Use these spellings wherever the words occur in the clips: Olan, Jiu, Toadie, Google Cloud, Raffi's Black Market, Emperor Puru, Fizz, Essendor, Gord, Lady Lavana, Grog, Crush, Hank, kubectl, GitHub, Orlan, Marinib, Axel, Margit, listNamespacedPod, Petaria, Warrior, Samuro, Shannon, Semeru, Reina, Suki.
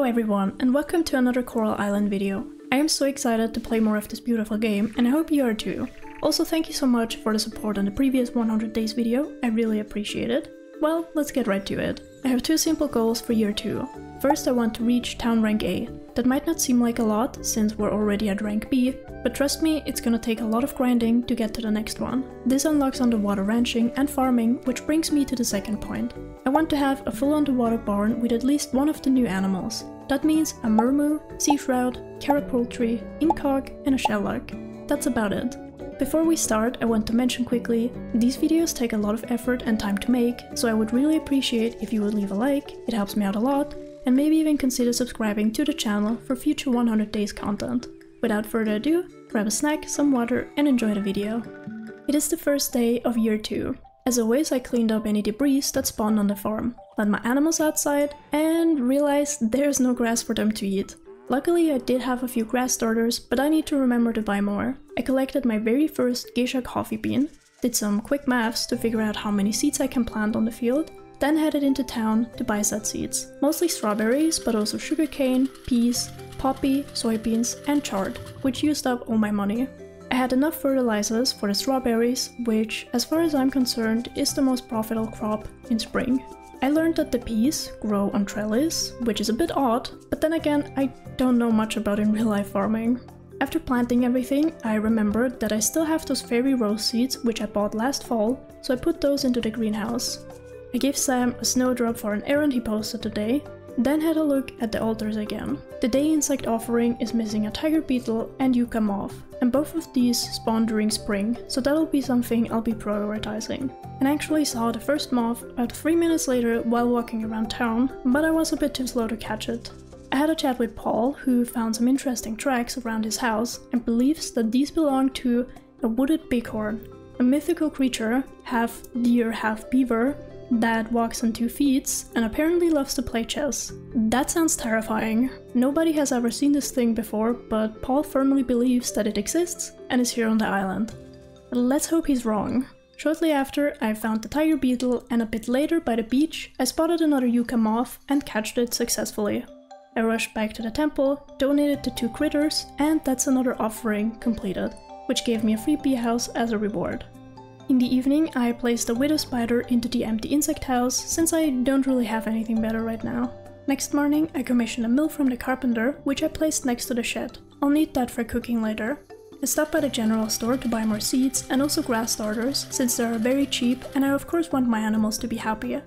Hello everyone, and welcome to another Coral Island video. I am so excited to play more of this beautiful game, and I hope you are too. Also, thank you so much for the support on the previous 100 days video, I really appreciate it. Well, let's get right to it. I have two simple goals for year 2. First, I want to reach town rank A. That might not seem like a lot, since we're already at rank B, but trust me, it's gonna take a lot of grinding to get to the next one. This unlocks underwater ranching and farming, which brings me to the second point. I want to have a full underwater barn with at least one of the new animals. That means a murmu, sea shroud, carrot poultry, incog, and a shellock. That's about it. Before we start, I want to mention quickly, these videos take a lot of effort and time to make, so I would really appreciate if you would leave a like, it helps me out a lot, and maybe even consider subscribing to the channel for future 100 days content. Without further ado, grab a snack, some water, and enjoy the video. It is the first day of year 2. As always, I cleaned up any debris that spawned on the farm, let my animals outside, and realized there's no grass for them to eat. Luckily, I did have a few grass starters, but I need to remember to buy more. I collected my very first Geisha coffee bean, did some quick maths to figure out how many seeds I can plant on the field, then headed into town to buy set seeds. Mostly strawberries, but also sugarcane, peas, poppy, soybeans, and chard, which used up all my money. I had enough fertilizers for the strawberries, which, as far as I'm concerned, is the most profitable crop in spring. I learned that the peas grow on trellis, which is a bit odd, but then again, I don't know much about in real life farming. After planting everything, I remembered that I still have those fairy rose seeds which I bought last fall, so I put those into the greenhouse. I gave Sam a snowdrop for an errand he posted today, then had a look at the altars again. The day insect offering is missing a tiger beetle and yucca moth, and both of these spawn during spring, so that'll be something I'll be prioritizing. And I actually saw the first moth about 3 minutes later while walking around town, but I was a bit too slow to catch it. I had a chat with Paul, who found some interesting tracks around his house and believes that these belong to a wooded bighorn, a mythical creature, half deer, half beaver, that walks on 2 feet and apparently loves to play chess. That sounds terrifying. Nobody has ever seen this thing before, but Paul firmly believes that it exists and is here on the island. Let's hope he's wrong. Shortly after, I found the tiger beetle, and a bit later by the beach, I spotted another yucca moth and catched it successfully. I rushed back to the temple, donated the 2 critters, and that's another offering completed, which gave me a free bee house as a reward. In the evening, I placed a widow spider into the empty insect house, since I don't really have anything better right now. Next morning, I commissioned a mill from the carpenter, which I placed next to the shed. I'll need that for cooking later. I stopped by the general store to buy more seeds and also grass starters, since they are very cheap and I of course want my animals to be happy.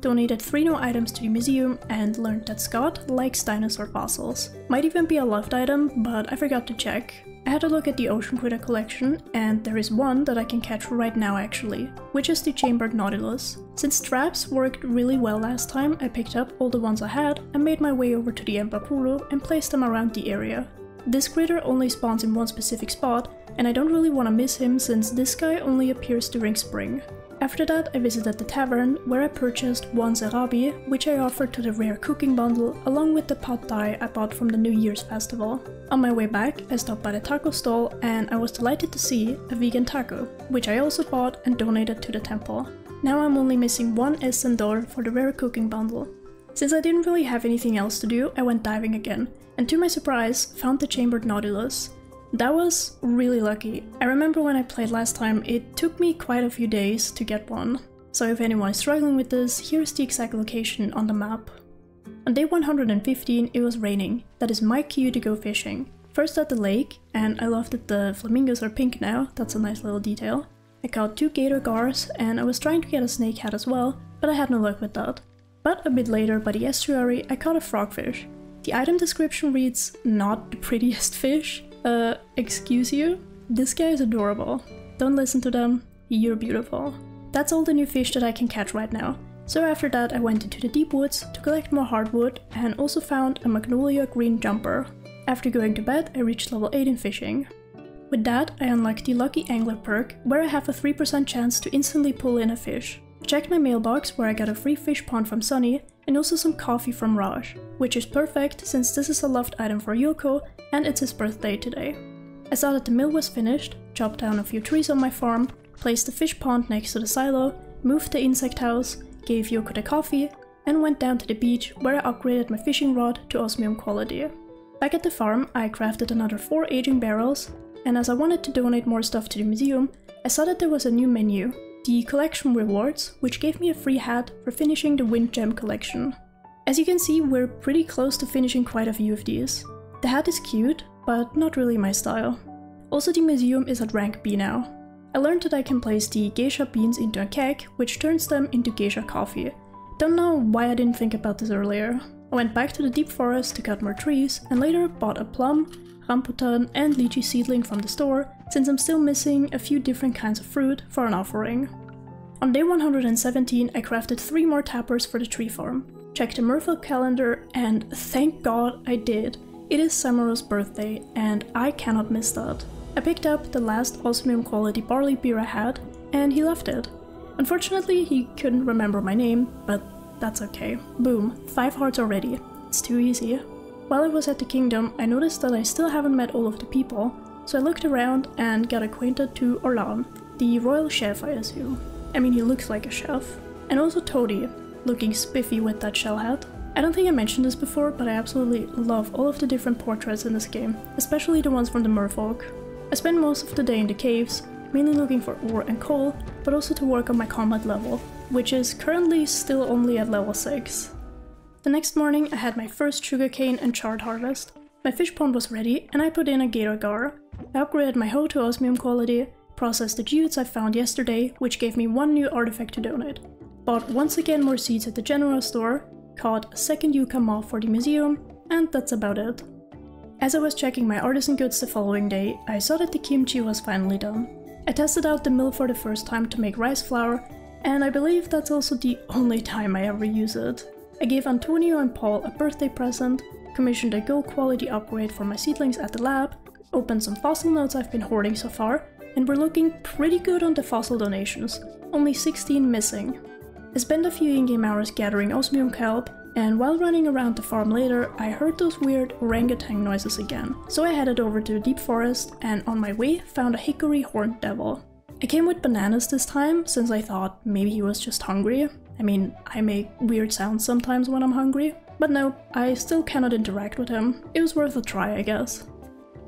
Donated 3 new items to the museum and learned that Scott likes dinosaur fossils. Might even be a loved item, but I forgot to check. I had a look at the ocean critter collection, and there is one that I can catch right now actually, which is the chambered nautilus. Since traps worked really well last time, I picked up all the ones I had and made my way over to the Emperor Puru and placed them around the area. This critter only spawns in one specific spot, and I don't really want to miss him since this guy only appears during spring. After that, I visited the tavern, where I purchased 1 serabi, which I offered to the rare cooking bundle, along with the pad thai I bought from the New Year's festival. On my way back, I stopped by the taco stall, and I was delighted to see a vegan taco, which I also bought and donated to the temple. Now I'm only missing 1 escendor for the rare cooking bundle. Since I didn't really have anything else to do, I went diving again, and to my surprise, found the chambered nautilus. That was really lucky. I remember when I played last time, it took me quite a few days to get one. So if anyone is struggling with this, here's the exact location on the map. On day 115, it was raining. That is my cue to go fishing. First at the lake, and I love that the flamingos are pink now, that's a nice little detail. I caught 2 gator gars, and I was trying to get a snakehead as well, but I had no luck with that. But a bit later by the estuary, I caught a frogfish. The item description reads, "Not the prettiest fish." Excuse you? This guy is adorable. Don't listen to them, you're beautiful. That's all the new fish that I can catch right now. So after that, I went into the deep woods to collect more hardwood and also found a magnolia green jumper. After going to bed, I reached level 8 in fishing. With that, I unlocked the Lucky Angler perk, where I have a 3% chance to instantly pull in a fish. I checked my mailbox, where I got a free fish pond from Sunny, and also some coffee from Raj, which is perfect since this is a loved item for Yoko and it's his birthday today. I saw that the mill was finished, chopped down a few trees on my farm, placed the fish pond next to the silo, moved the insect house, gave Yoko the coffee, and went down to the beach where I upgraded my fishing rod to osmium quality. Back at the farm, I crafted another 4 aging barrels, and as I wanted to donate more stuff to the museum, I saw that there was a new menu, the collection rewards, which gave me a free hat for finishing the wind gem collection. As you can see, we're pretty close to finishing quite a few of these. The hat is cute, but not really my style. Also, the museum is at rank B now. I learned that I can place the geisha beans into a keg, which turns them into geisha coffee. Don't know why I didn't think about this earlier. I went back to the deep forest to cut more trees, and later bought a plum, rambutan and lychee seedling from the store, since I'm still missing a few different kinds of fruit for an offering. On day 117 I crafted 3 more tappers for the tree farm, checked the Merfolk calendar, and thank god I did! It is Samuro's birthday, and I cannot miss that. I picked up the last osmium quality barley beer I had, and he left it. Unfortunately, he couldn't remember my name, but that's okay. Boom, 5 hearts already. It's too easy. While I was at the kingdom, I noticed that I still haven't met all of the people, so I looked around and got acquainted to Orlan, the royal chef I assume. I mean, he looks like a chef. And also Toadie, looking spiffy with that shell hat. I don't think I mentioned this before, but I absolutely love all of the different portraits in this game, especially the ones from the merfolk. I spent most of the day in the caves, mainly looking for ore and coal, but also to work on my combat level, which is currently still only at level 6. The next morning I had my first sugarcane and chard harvest, my fish pond was ready, and I put in a Giragar. I upgraded my hoe to osmium quality, processed the geodes I found yesterday, which gave me 1 new artifact to donate, bought once again more seeds at the general store, caught a second yucca moth for the museum, and that's about it. As I was checking my artisan goods the following day, I saw that the kimchi was finally done. I tested out the mill for the first time to make rice flour, and I believe that's also the only time I ever use it. I gave Antonio and Paul a birthday present, commissioned a gold quality upgrade for my seedlings at the lab, opened some fossil notes I've been hoarding so far, and we're looking pretty good on the fossil donations, only 16 missing. I spent a few in-game hours gathering osmium kelp, and while running around the farm later, I heard those weird orangutan noises again, so I headed over to the deep forest and on my way found a hickory horned devil. I came with bananas this time, since I thought maybe he was just hungry. I mean, I make weird sounds sometimes when I'm hungry, but no, I still cannot interact with him. It was worth a try, I guess.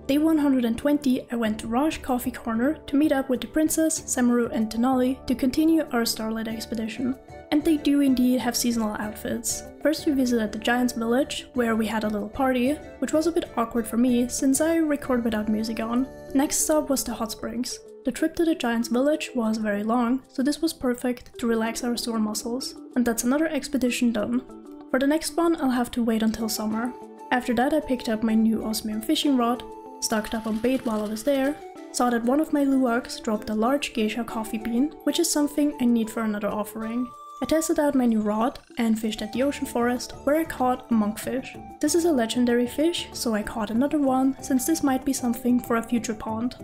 Day 120 I went to Raj Coffee Corner to meet up with the princess, Semeru and Denali to continue our Starlight expedition. And they do indeed have seasonal outfits. First we visited the Giants Village, where we had a little party, which was a bit awkward for me since I record without music on. Next stop was the hot springs. The trip to the Giants Village was very long, so this was perfect to relax our sore muscles. And that's another expedition done. For the next one I'll have to wait until summer. After that I picked up my new osmium fishing rod, stocked up on bait while I was there, saw that one of my luwaks dropped a large geisha coffee bean, which is something I need for another offering. I tested out my new rod and fished at the ocean forest, where I caught a monkfish. This is a legendary fish, so I caught another one, since this might be something for a future pond.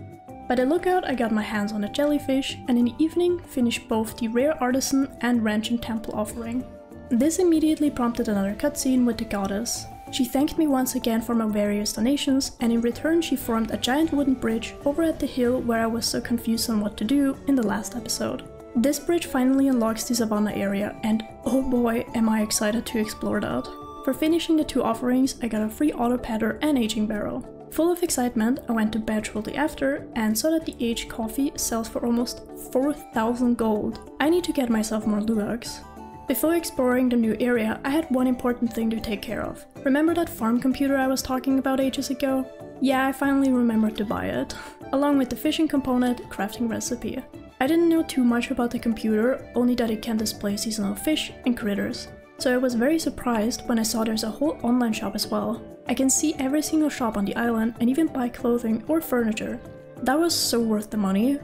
By the lookout I got my hands on a jellyfish, and in the evening finished both the rare artisan and ranch and temple offering. This immediately prompted another cutscene with the goddess. She thanked me once again for my various donations, and in return she formed a giant wooden bridge over at the hill where I was so confused on what to do in the last episode. This bridge finally unlocks the savanna area, and oh boy am I excited to explore that. For finishing the 2 offerings I got a free auto padder and aging barrel. Full of excitement I went to bed shortly after and saw that the aged coffee sells for almost 4,000 gold. I need to get myself more luwaks. Before exploring the new area I had one important thing to take care of. Remember that farm computer I was talking about ages ago? Yeah, I finally remembered to buy it. Along with the fishing component, crafting recipe. I didn't know too much about the computer, only that it can display seasonal fish and critters. So I was very surprised when I saw there's a whole online shop as well. I can see every single shop on the island and even buy clothing or furniture. That was so worth the money.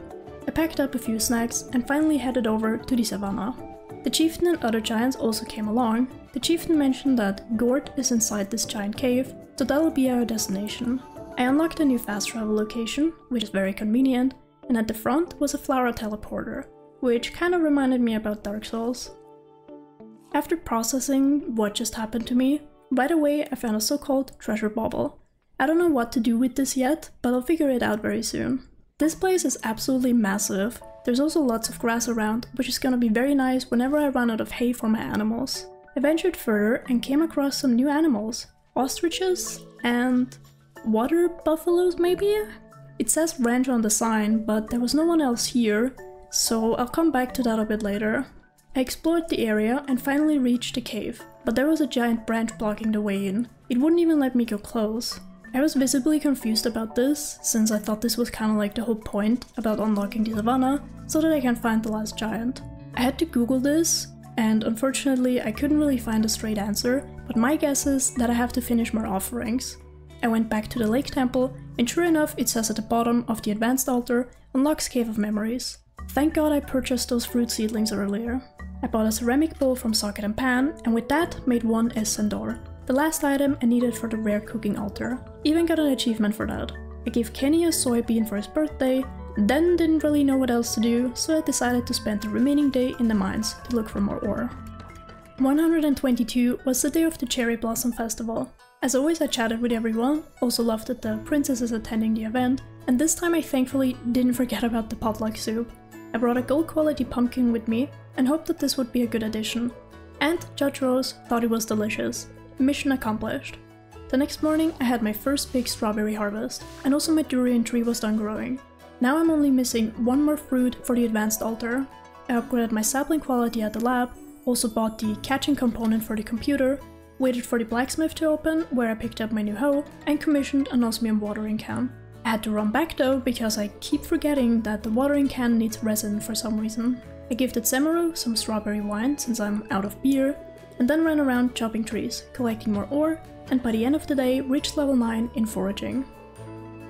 I packed up a few snacks and finally headed over to the savannah. The chieftain and other giants also came along. The chieftain mentioned that Gord is inside this giant cave, so that'll be our destination. I unlocked a new fast travel location, which is very convenient, and at the front was a flower teleporter, which kinda reminded me about Dark Souls. After processing what just happened to me, right away I found a so-called treasure bauble. I don't know what to do with this yet, but I'll figure it out very soon. This place is absolutely massive. There's also lots of grass around, which is gonna be very nice whenever I run out of hay for my animals. I ventured further and came across some new animals. Ostriches and water buffaloes maybe? It says ranch on the sign, but there was no one else here, so I'll come back to that a bit later. I explored the area and finally reached the cave, but there was a giant branch blocking the way in. It wouldn't even let me go close. I was visibly confused about this, since I thought this was kinda like the whole point about unlocking the savannah, so that I can find the last giant. I had to Google this, and unfortunately I couldn't really find a straight answer, but my guess is that I have to finish more offerings. I went back to the lake temple, and sure enough it says at the bottom of the advanced altar, unlocks Cave of Memories. Thank God I purchased those fruit seedlings earlier. I bought a ceramic bowl from Socket and Pan, and with that made one Essendor, the last item I needed for the rare cooking altar. Even got an achievement for that. I gave Kenny a soybean for his birthday, then didn't really know what else to do, so I decided to spend the remaining day in the mines to look for more ore. 122 was the day of the Cherry Blossom Festival. As always, I chatted with everyone, also loved that the princesses attending the event, and this time I thankfully didn't forget about the potluck soup. I brought a gold quality pumpkin with me and hoped that this would be a good addition. And Judge Rose thought it was delicious. Mission accomplished. The next morning I had my first big strawberry harvest, and also my durian tree was done growing. Now I'm only missing one more fruit for the advanced altar. I upgraded my sapling quality at the lab, also bought the catching component for the computer, waited for the blacksmith to open where I picked up my new hoe, and commissioned an osmium watering can. I had to run back though because I keep forgetting that the watering can needs resin for some reason. I gifted Semeru some strawberry wine since I'm out of beer, and then ran around chopping trees, collecting more ore, and by the end of the day reached level 9 in foraging.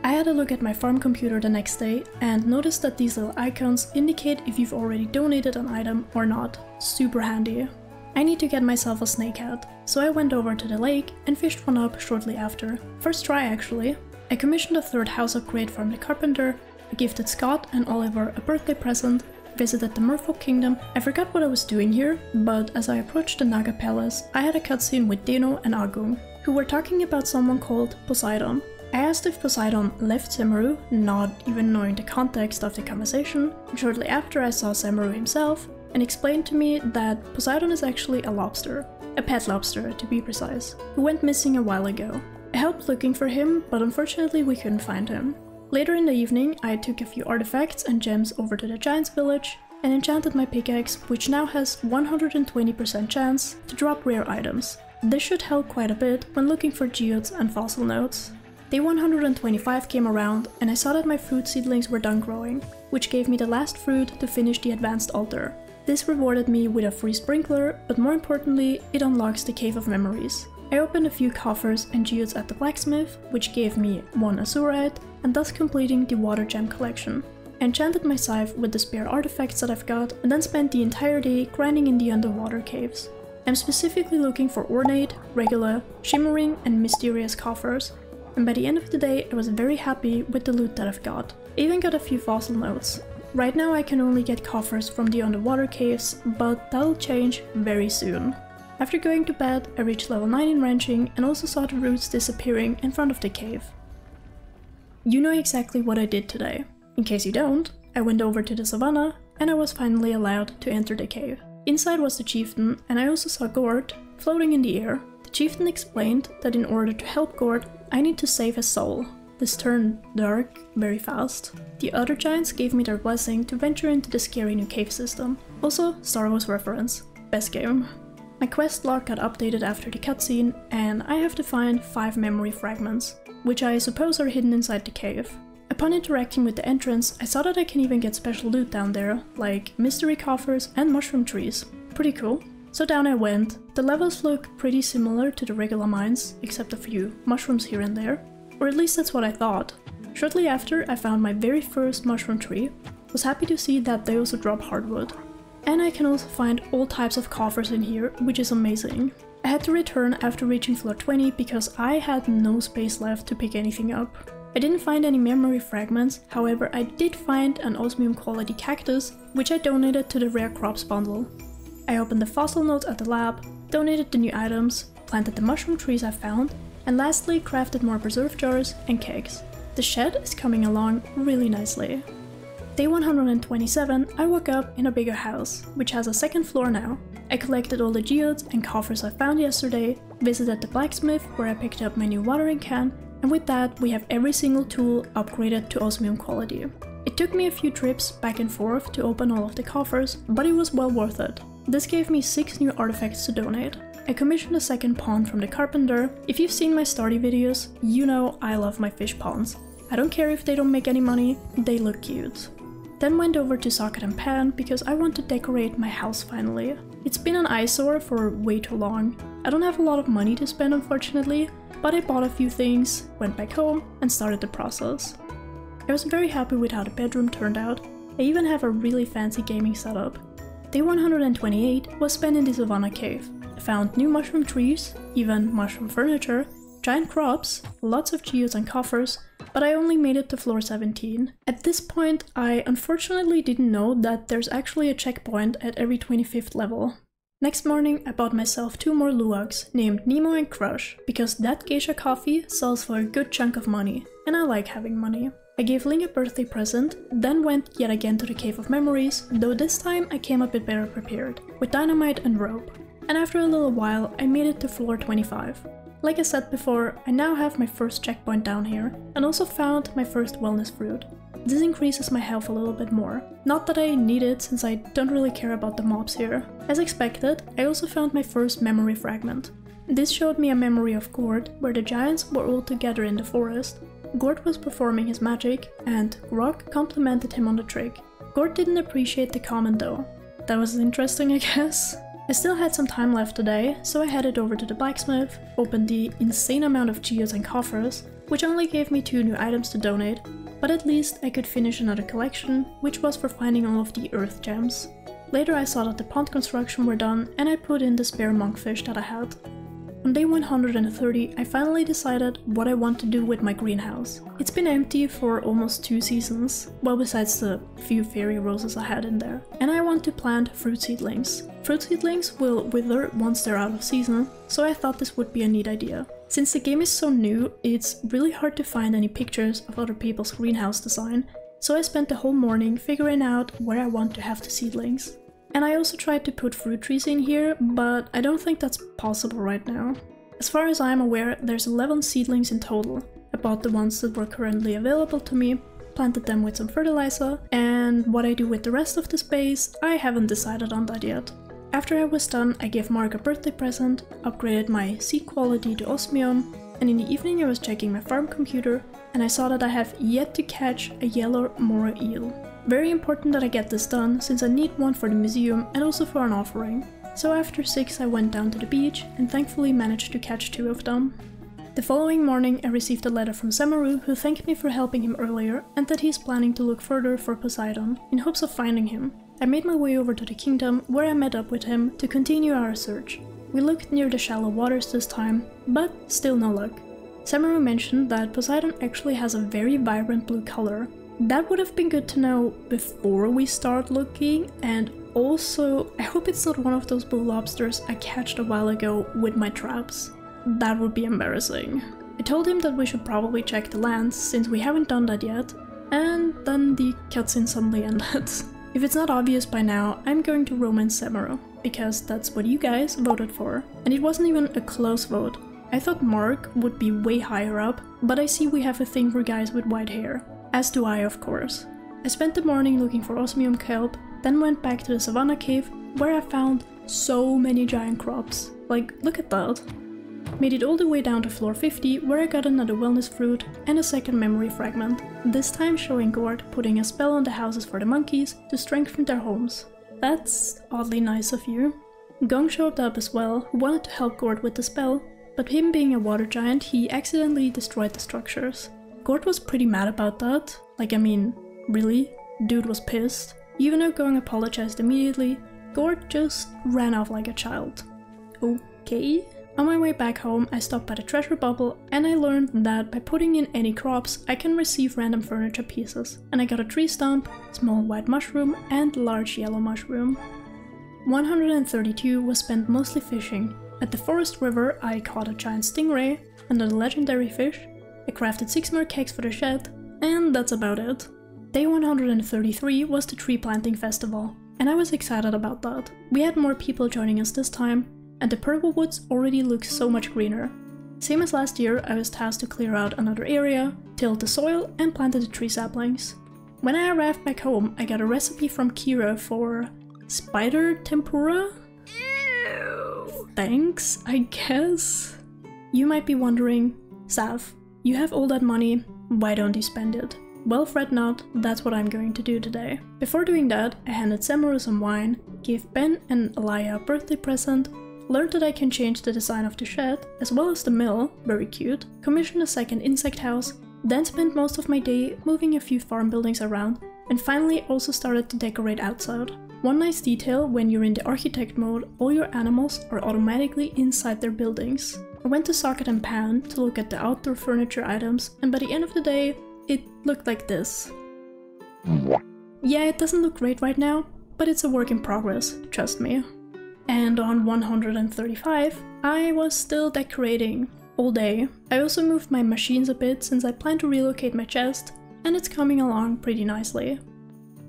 I had a look at my farm computer the next day and noticed that these little icons indicate if you've already donated an item or not. Super handy. I need to get myself a snake head, so I went over to the lake and fished one up shortly after. First try actually. I commissioned a third house upgrade from the carpenter, I gifted Scott and Oliver a birthday present, visited the Merfolk Kingdom. I forgot what I was doing here, but as I approached the Naga Palace, I had a cutscene with Deno and Agung, who were talking about someone called Poseidon. I asked if Poseidon left Semeru, not even knowing the context of the conversation, and shortly after I saw Semeru himself, and explained to me that Poseidon is actually a lobster, a pet lobster to be precise, who went missing a while ago. I helped looking for him, but unfortunately we couldn't find him. Later in the evening, I took a few artifacts and gems over to the Giants village and enchanted my pickaxe, which now has 120% chance to drop rare items. This should help quite a bit when looking for geodes and fossil nodes. Day 125 came around and I saw that my fruit seedlings were done growing, which gave me the last fruit to finish the advanced altar. This rewarded me with a free sprinkler, but more importantly, it unlocks the Cave of Memories. I opened a few coffers and geodes at the blacksmith, which gave me one azurite, and thus completing the water gem collection. I enchanted my scythe with the spare artifacts that I've got, and then spent the entire day grinding in the underwater caves. I'm specifically looking for ornate, regular, shimmering, and mysterious coffers, and by the end of the day I was very happy with the loot that I've got. I even got a few fossil nodes. Right now I can only get coffers from the underwater caves, but that'll change very soon. After going to bed, I reached level 9 in ranching and also saw the roots disappearing in front of the cave. You know exactly what I did today. In case you don't, I went over to the savannah and I was finally allowed to enter the cave. Inside was the chieftain, and I also saw Gord floating in the air. The chieftain explained that in order to help Gord, I need to save his soul. This turned dark very fast. The other giants gave me their blessing to venture into the scary new cave system. Also, Star Wars reference. Best game. My quest log got updated after the cutscene, and I have to find 5 memory fragments, which I suppose are hidden inside the cave. Upon interacting with the entrance, I saw that I can even get special loot down there, like mystery coffers and mushroom trees. Pretty cool. So down I went. The levels look pretty similar to the regular mines, except a few mushrooms here and there, or at least that's what I thought. Shortly after, I found my very first mushroom tree. Was happy to see that they also drop hardwood. And I can also find all types of coffers in here, which is amazing. I had to return after reaching floor 20 because I had no space left to pick anything up. I didn't find any memory fragments, however I did find an osmium quality cactus, which I donated to the rare crops bundle. I opened the fossil nodes at the lab, donated the new items, planted the mushroom trees I found, and lastly crafted more preserve jars and cakes. The shed is coming along really nicely. Day 127, I woke up in a bigger house, which has a second floor now. I collected all the geodes and coffers I found yesterday, visited the blacksmith where I picked up my new watering can, and with that we have every single tool upgraded to osmium quality. It took me a few trips back and forth to open all of the coffers, but it was well worth it. This gave me 6 new artifacts to donate. I commissioned a second pond from the carpenter. If you've seen my Stardew videos, you know I love my fish ponds. I don't care if they don't make any money, they look cute. Then went over to Socket and Pan because I want to decorate my house finally. It's been an eyesore for way too long. I don't have a lot of money to spend unfortunately, but I bought a few things, went back home and started the process. I was very happy with how the bedroom turned out. I even have a really fancy gaming setup. Day 128 was spent in the Savannah Cave. I found new mushroom trees, even mushroom furniture, giant crops, lots of geodes and coffers, but I only made it to floor 17. At this point, I unfortunately didn't know that there's actually a checkpoint at every 25th level. Next morning, I bought myself 2 more luauks named Nemo and Crush, because that Geisha coffee sells for a good chunk of money, and I like having money. I gave Ling a birthday present, then went yet again to the Cave of Memories, though this time I came a bit better prepared, with dynamite and rope. And after a little while, I made it to floor 25. Like I said before, I now have my first checkpoint down here, and also found my first wellness fruit. This increases my health a little bit more. Not that I need it, since I don't really care about the mobs here. As expected, I also found my first memory fragment. This showed me a memory of Gord, where the giants were all together in the forest. Gord was performing his magic, and Grog complimented him on the trick. Gord didn't appreciate the comment though. That was interesting, I guess. I still had some time left today, so I headed over to the blacksmith, opened the insane amount of geodes and coffers, which only gave me 2 new items to donate, but at least I could finish another collection, which was for finding all of the earth gems. Later I saw that the pond construction were done, and I put in the spare monkfish that I had. On day 130, I finally decided what I want to do with my greenhouse. It's been empty for almost 2 seasons, well besides the few fairy roses I had in there. And I want to plant fruit seedlings. Fruit seedlings will wither once they're out of season, so I thought this would be a neat idea. Since the game is so new, it's really hard to find any pictures of other people's greenhouse design, so I spent the whole morning figuring out where I want to have the seedlings. And I also tried to put fruit trees in here, but I don't think that's possible right now. As far as I'm aware, there's 11 seedlings in total. I bought the ones that were currently available to me, planted them with some fertilizer, and what I do with the rest of the space, I haven't decided on that yet. After I was done, I gave Mark a birthday present, upgraded my seed quality to osmium, and in the evening I was checking my farm computer, and I saw that I have yet to catch a yellow moray eel. Very important that I get this done, since I need one for the museum and also for an offering. So after 6 I went down to the beach and thankfully managed to catch 2 of them. The following morning I received a letter from Semeru, who thanked me for helping him earlier and that he is planning to look further for Poseidon, in hopes of finding him. I made my way over to the kingdom, where I met up with him to continue our search. We looked near the shallow waters this time, but still no luck. Semeru mentioned that Poseidon actually has a very vibrant blue color. That would have been good to know before we start looking, and also I hope it's not one of those blue lobsters I catched a while ago with my traps. That would be embarrassing. I told him that we should probably check the lands, since we haven't done that yet, and then the cutscene suddenly ended. If it's not obvious by now, I'm going to romance Samuro, because that's what you guys voted for, and it wasn't even a close vote. I thought Mark would be way higher up, but I see we have a thing for guys with white hair. As do I, of course. I spent the morning looking for osmium kelp, then went back to the Savannah Cave, where I found so many giant crops. Like, look at that. Made it all the way down to floor 50, where I got another wellness fruit and a second memory fragment, this time showing Gord putting a spell on the houses for the monkeys to strengthen their homes. That's oddly nice of you. Gong showed up as well, who wanted to help Gord with the spell, but him being a water giant, he accidentally destroyed the structures. Gord was pretty mad about that. Like, I mean, really? Dude was pissed. Even though Gong apologized immediately, Gord just ran off like a child. Okay? On my way back home, I stopped by the treasure bubble, and I learned that by putting in any crops, I can receive random furniture pieces. And I got a tree stump, small white mushroom, and large yellow mushroom. 132 was spent mostly fishing. At the forest river, I caught a giant stingray, another legendary fish. I crafted 6 more cakes for the shed, and that's about it. Day 133 was the tree planting festival. and I was excited about that. We had more people joining us this time, and the purple woods already looked so much greener. Same as last year, I was tasked to clear out another area, tilled the soil and planted the tree saplings. When I arrived back home, I got a recipe from Kira for spider tempura? Ew. Thanks, I guess? You might be wondering, Sav, you have all that money, why don't you spend it? Well, fret not, that's what I'm going to do today. Before doing that, I handed Semeru some wine, gave Ben and Elia a birthday present, learned that I can change the design of the shed, as well as the mill, very cute, commissioned a second insect house, then spent most of my day moving a few farm buildings around, and finally also started to decorate outside. One nice detail, when you're in the architect mode, all your animals are automatically inside their buildings. I went to Socket and Pan to look at the outdoor furniture items, and by the end of the day, it looked like this. Yeah, it doesn't look great right now, but it's a work in progress, trust me. And on 135, I was still decorating all day. I also moved my machines a bit since I plan to relocate my chest, and it's coming along pretty nicely.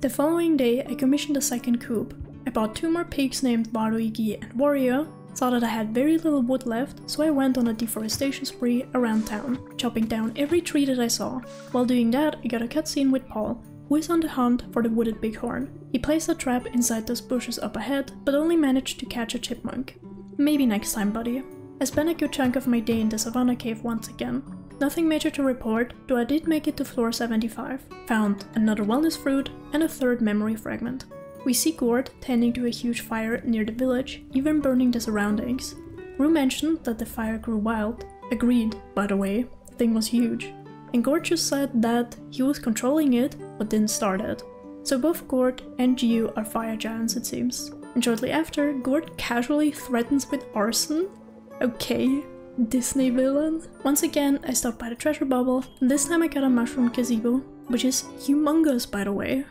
The following day, I commissioned a second coop. I bought two more pigs named Baruigi and Warrior, saw that I had very little wood left, so I went on a deforestation spree around town, chopping down every tree that I saw. While doing that, I got a cutscene with Paul, who is on the hunt for the wooded bighorn. He placed a trap inside those bushes up ahead, but only managed to catch a chipmunk. Maybe next time, buddy. I spent a good chunk of my day in the Savannah Cave once again. Nothing major to report, though I did make it to floor 75. Found another wellness fruit and a third memory fragment. We see Gord tending to a huge fire near the village, even burning the surroundings. Rue mentioned that the fire grew wild. Agreed, by the way, the thing was huge. And Gord just said that he was controlling it, but didn't start it. So both Gord and Jiu are fire giants, it seems. And shortly after, Gord casually threatens with arson? Okay, Disney villain. Once again, I stopped by the treasure bubble, and this time I got a mushroom gazebo, which is humongous, by the way.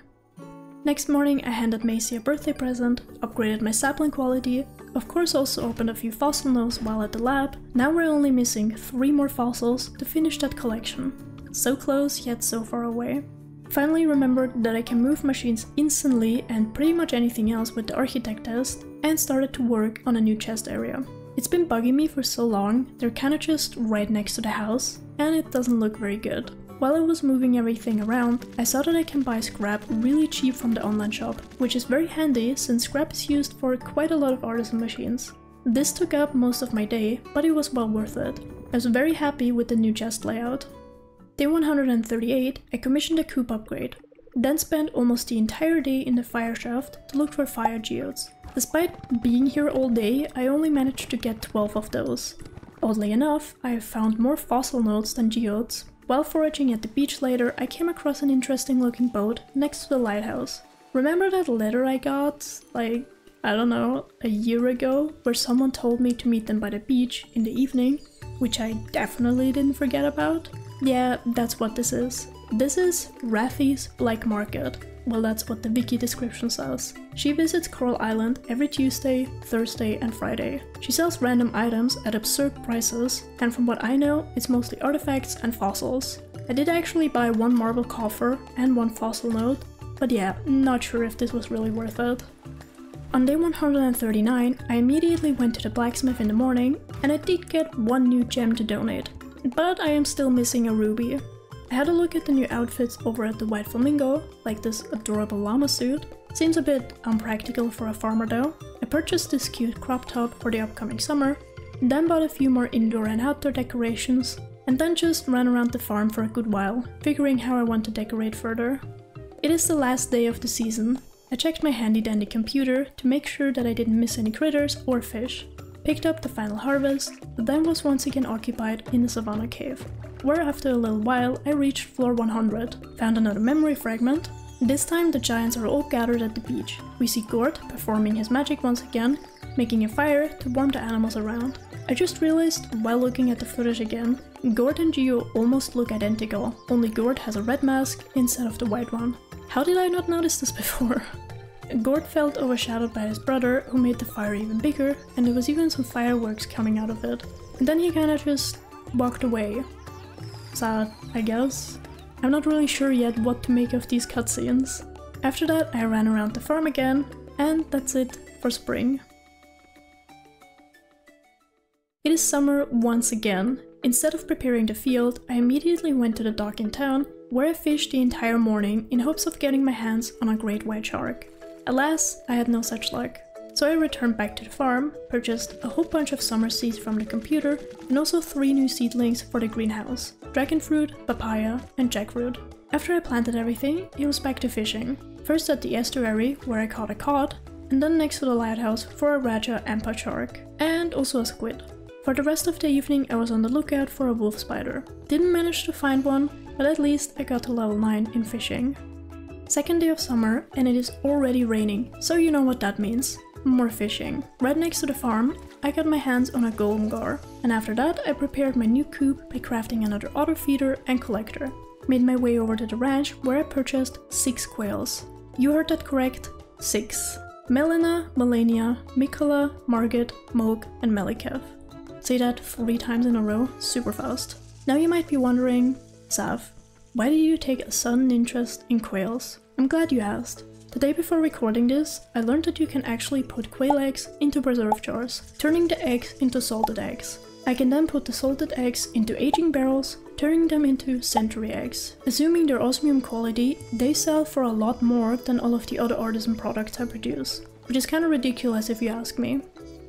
Next morning, I handed Macy a birthday present, upgraded my sapling quality, of course also opened a few fossil nodes while at the lab. Now we're only missing 3 more fossils to finish that collection. So close, yet so far away. Finally remembered that I can move machines instantly and pretty much anything else with the architect test, and started to work on a new chest area. It's been bugging me for so long, they're kinda just right next to the house, and it doesn't look very good. While I was moving everything around, I saw that I can buy scrap really cheap from the online shop, which is very handy since scrap is used for quite a lot of artisan machines. This took up most of my day, but it was well worth it. I was very happy with the new chest layout. Day 138, I commissioned a coop upgrade, then spent almost the entire day in the fire shaft to look for fire geodes. Despite being here all day, I only managed to get 12 of those. Oddly enough, I have found more fossil nodes than geodes. While foraging at the beach later, I came across an interesting looking boat next to the lighthouse. Remember that letter I got, like, I don't know, a year ago, where someone told me to meet them by the beach in the evening, which I definitely didn't forget about? Yeah, that's what this is. This is Raffi's Black Market. Well, that's what the wiki description says. She visits Coral Island every Tuesday, Thursday and Friday. She sells random items at absurd prices, and from what I know, it's mostly artifacts and fossils. I did actually buy one marble coffer and one fossil node, but yeah, not sure if this was really worth it. On day 139, I immediately went to the blacksmith in the morning, and I did get one new gem to donate, but I am still missing a ruby. I had a look at the new outfits over at the White Flamingo, like this adorable llama suit. Seems a bit unpractical for a farmer though. I purchased this cute crop top for the upcoming summer, then bought a few more indoor and outdoor decorations, and then just ran around the farm for a good while, figuring how I want to decorate further. It is the last day of the season. I checked my handy dandy computer to make sure that I didn't miss any critters or fish, picked up the final harvest, but then was once again occupied in the Savannah Cave, where after a little while I reached floor 100, found another memory fragment. This time the giants are all gathered at the beach. We see Gord performing his magic once again, making a fire to warm the animals around. I just realized while looking at the footage again, Gord and Jiu almost look identical, only Gord has a red mask instead of the white one. How did I not notice this before? Gord felt overshadowed by his brother, who made the fire even bigger, and there was even some fireworks coming out of it. And then he kinda just walked away. Sad, I guess. I'm not really sure yet what to make of these cutscenes. After that, I ran around the farm again, And that's it for spring. It is summer once again. Instead of preparing the field, I immediately went to the dock in town, where I fished the entire morning in hopes of getting my hands on a great white shark. Alas, I had no such luck. So I returned back to the farm, purchased a whole bunch of summer seeds from the computer, and also 3 new seedlings for the greenhouse: dragon fruit, papaya, and jackfruit. After I planted everything, it was back to fishing. First at the estuary, where I caught a cod, and then next to the lighthouse for a raja ampa shark, and also a squid. For the rest of the evening I was on the lookout for a wolf spider. Didn't manage to find one, but at least I got to level 9 in fishing. Second day of summer, and it is already raining, so you know what that means. More fishing. Right next to the farm, I got my hands on a golden gar, and after that I prepared my new coop by crafting another otter feeder and collector. Made my way over to the ranch, where I purchased 6 quails. You heard that correct, 6. Melena, Melania, Mikola, Margit, Moke, and Melikev. Say that 3 times in a row, super fast. Now you might be wondering, Sav, why did you take a sudden interest in quails? I'm glad you asked. The day before recording this, I learned that you can actually put quail eggs into preserve jars, turning the eggs into salted eggs. I can then put the salted eggs into aging barrels, turning them into century eggs. Assuming their osmium quality, they sell for a lot more than all of the other artisan products I produce, which is kinda ridiculous if you ask me.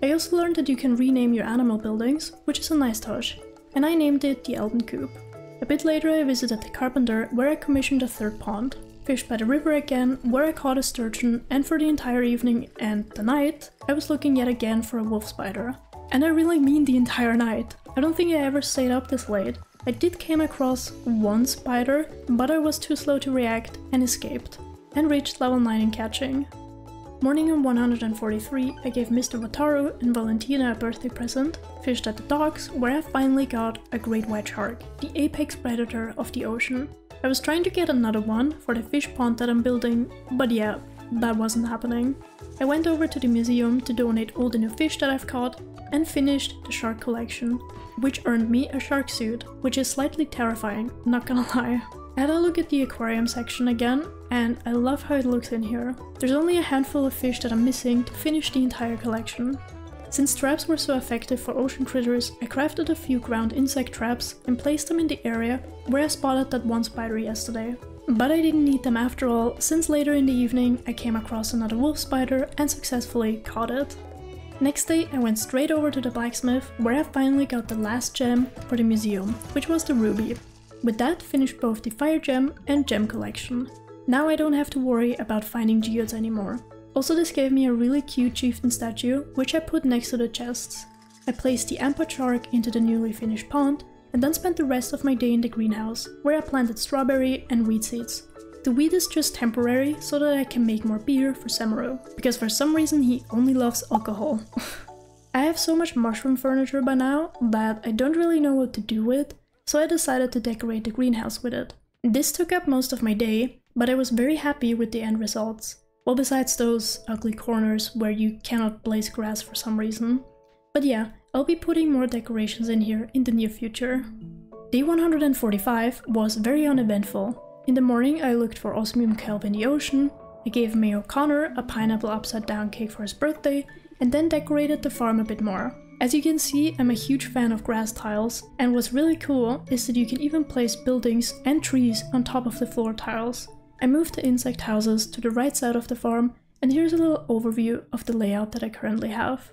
I also learned that you can rename your animal buildings, which is a nice touch, and I named it the Elden Coop. A bit later I visited the carpenter, where I commissioned a 3rd pond. Fished by the river again, where I caught a sturgeon, and for the entire evening and the night, I was looking yet again for a wolf spider. And I really mean the entire night. I don't think I ever stayed up this late. I did came across one spider, but I was too slow to react and escaped, and reached level 9 in catching. Morning on 143, I gave Mr. Wataru and Valentina a birthday present, fished at the docks, where I finally got a great white shark, the apex predator of the ocean. I was trying to get another one for the fish pond that I'm building, but yeah, that wasn't happening. I went over to the museum to donate all the new fish that I've caught, and finished the shark collection, which earned me a shark suit, which is slightly terrifying, not gonna lie. I had a look at the aquarium section again, and I love how it looks in here. There's only a handful of fish that I'm missing to finish the entire collection. Since traps were so effective for ocean critters, I crafted a few ground insect traps and placed them in the area where I spotted that one spider yesterday. But I didn't need them after all, since later in the evening I came across another wolf spider and successfully caught it. Next day I went straight over to the blacksmith, where I finally got the last gem for the museum, which was the ruby. With that, finished both the fire gem and gem collection. Now I don't have to worry about finding geodes anymore. Also, this gave me a really cute chieftain statue, which I put next to the chests. I placed the ampa shark into the newly finished pond, and then spent the rest of my day in the greenhouse, where I planted strawberry and wheat seeds. The wheat is just temporary, so that I can make more beer for Semeru, because for some reason he only loves alcohol. I have so much mushroom furniture by now that I don't really know what to do with, so I decided to decorate the greenhouse with it. This took up most of my day, but I was very happy with the end results. Well, besides those ugly corners where you cannot blaze grass for some reason. But yeah, I'll be putting more decorations in here in the near future. Day 145 was very uneventful. In the morning I looked for osmium kelp in the ocean, I gave May O'Connor a pineapple upside down cake for his birthday, and then decorated the farm a bit more. As you can see, I'm a huge fan of grass tiles, and what's really cool is that you can even place buildings and trees on top of the floor tiles. I moved the insect houses to the right side of the farm, and here's a little overview of the layout that I currently have.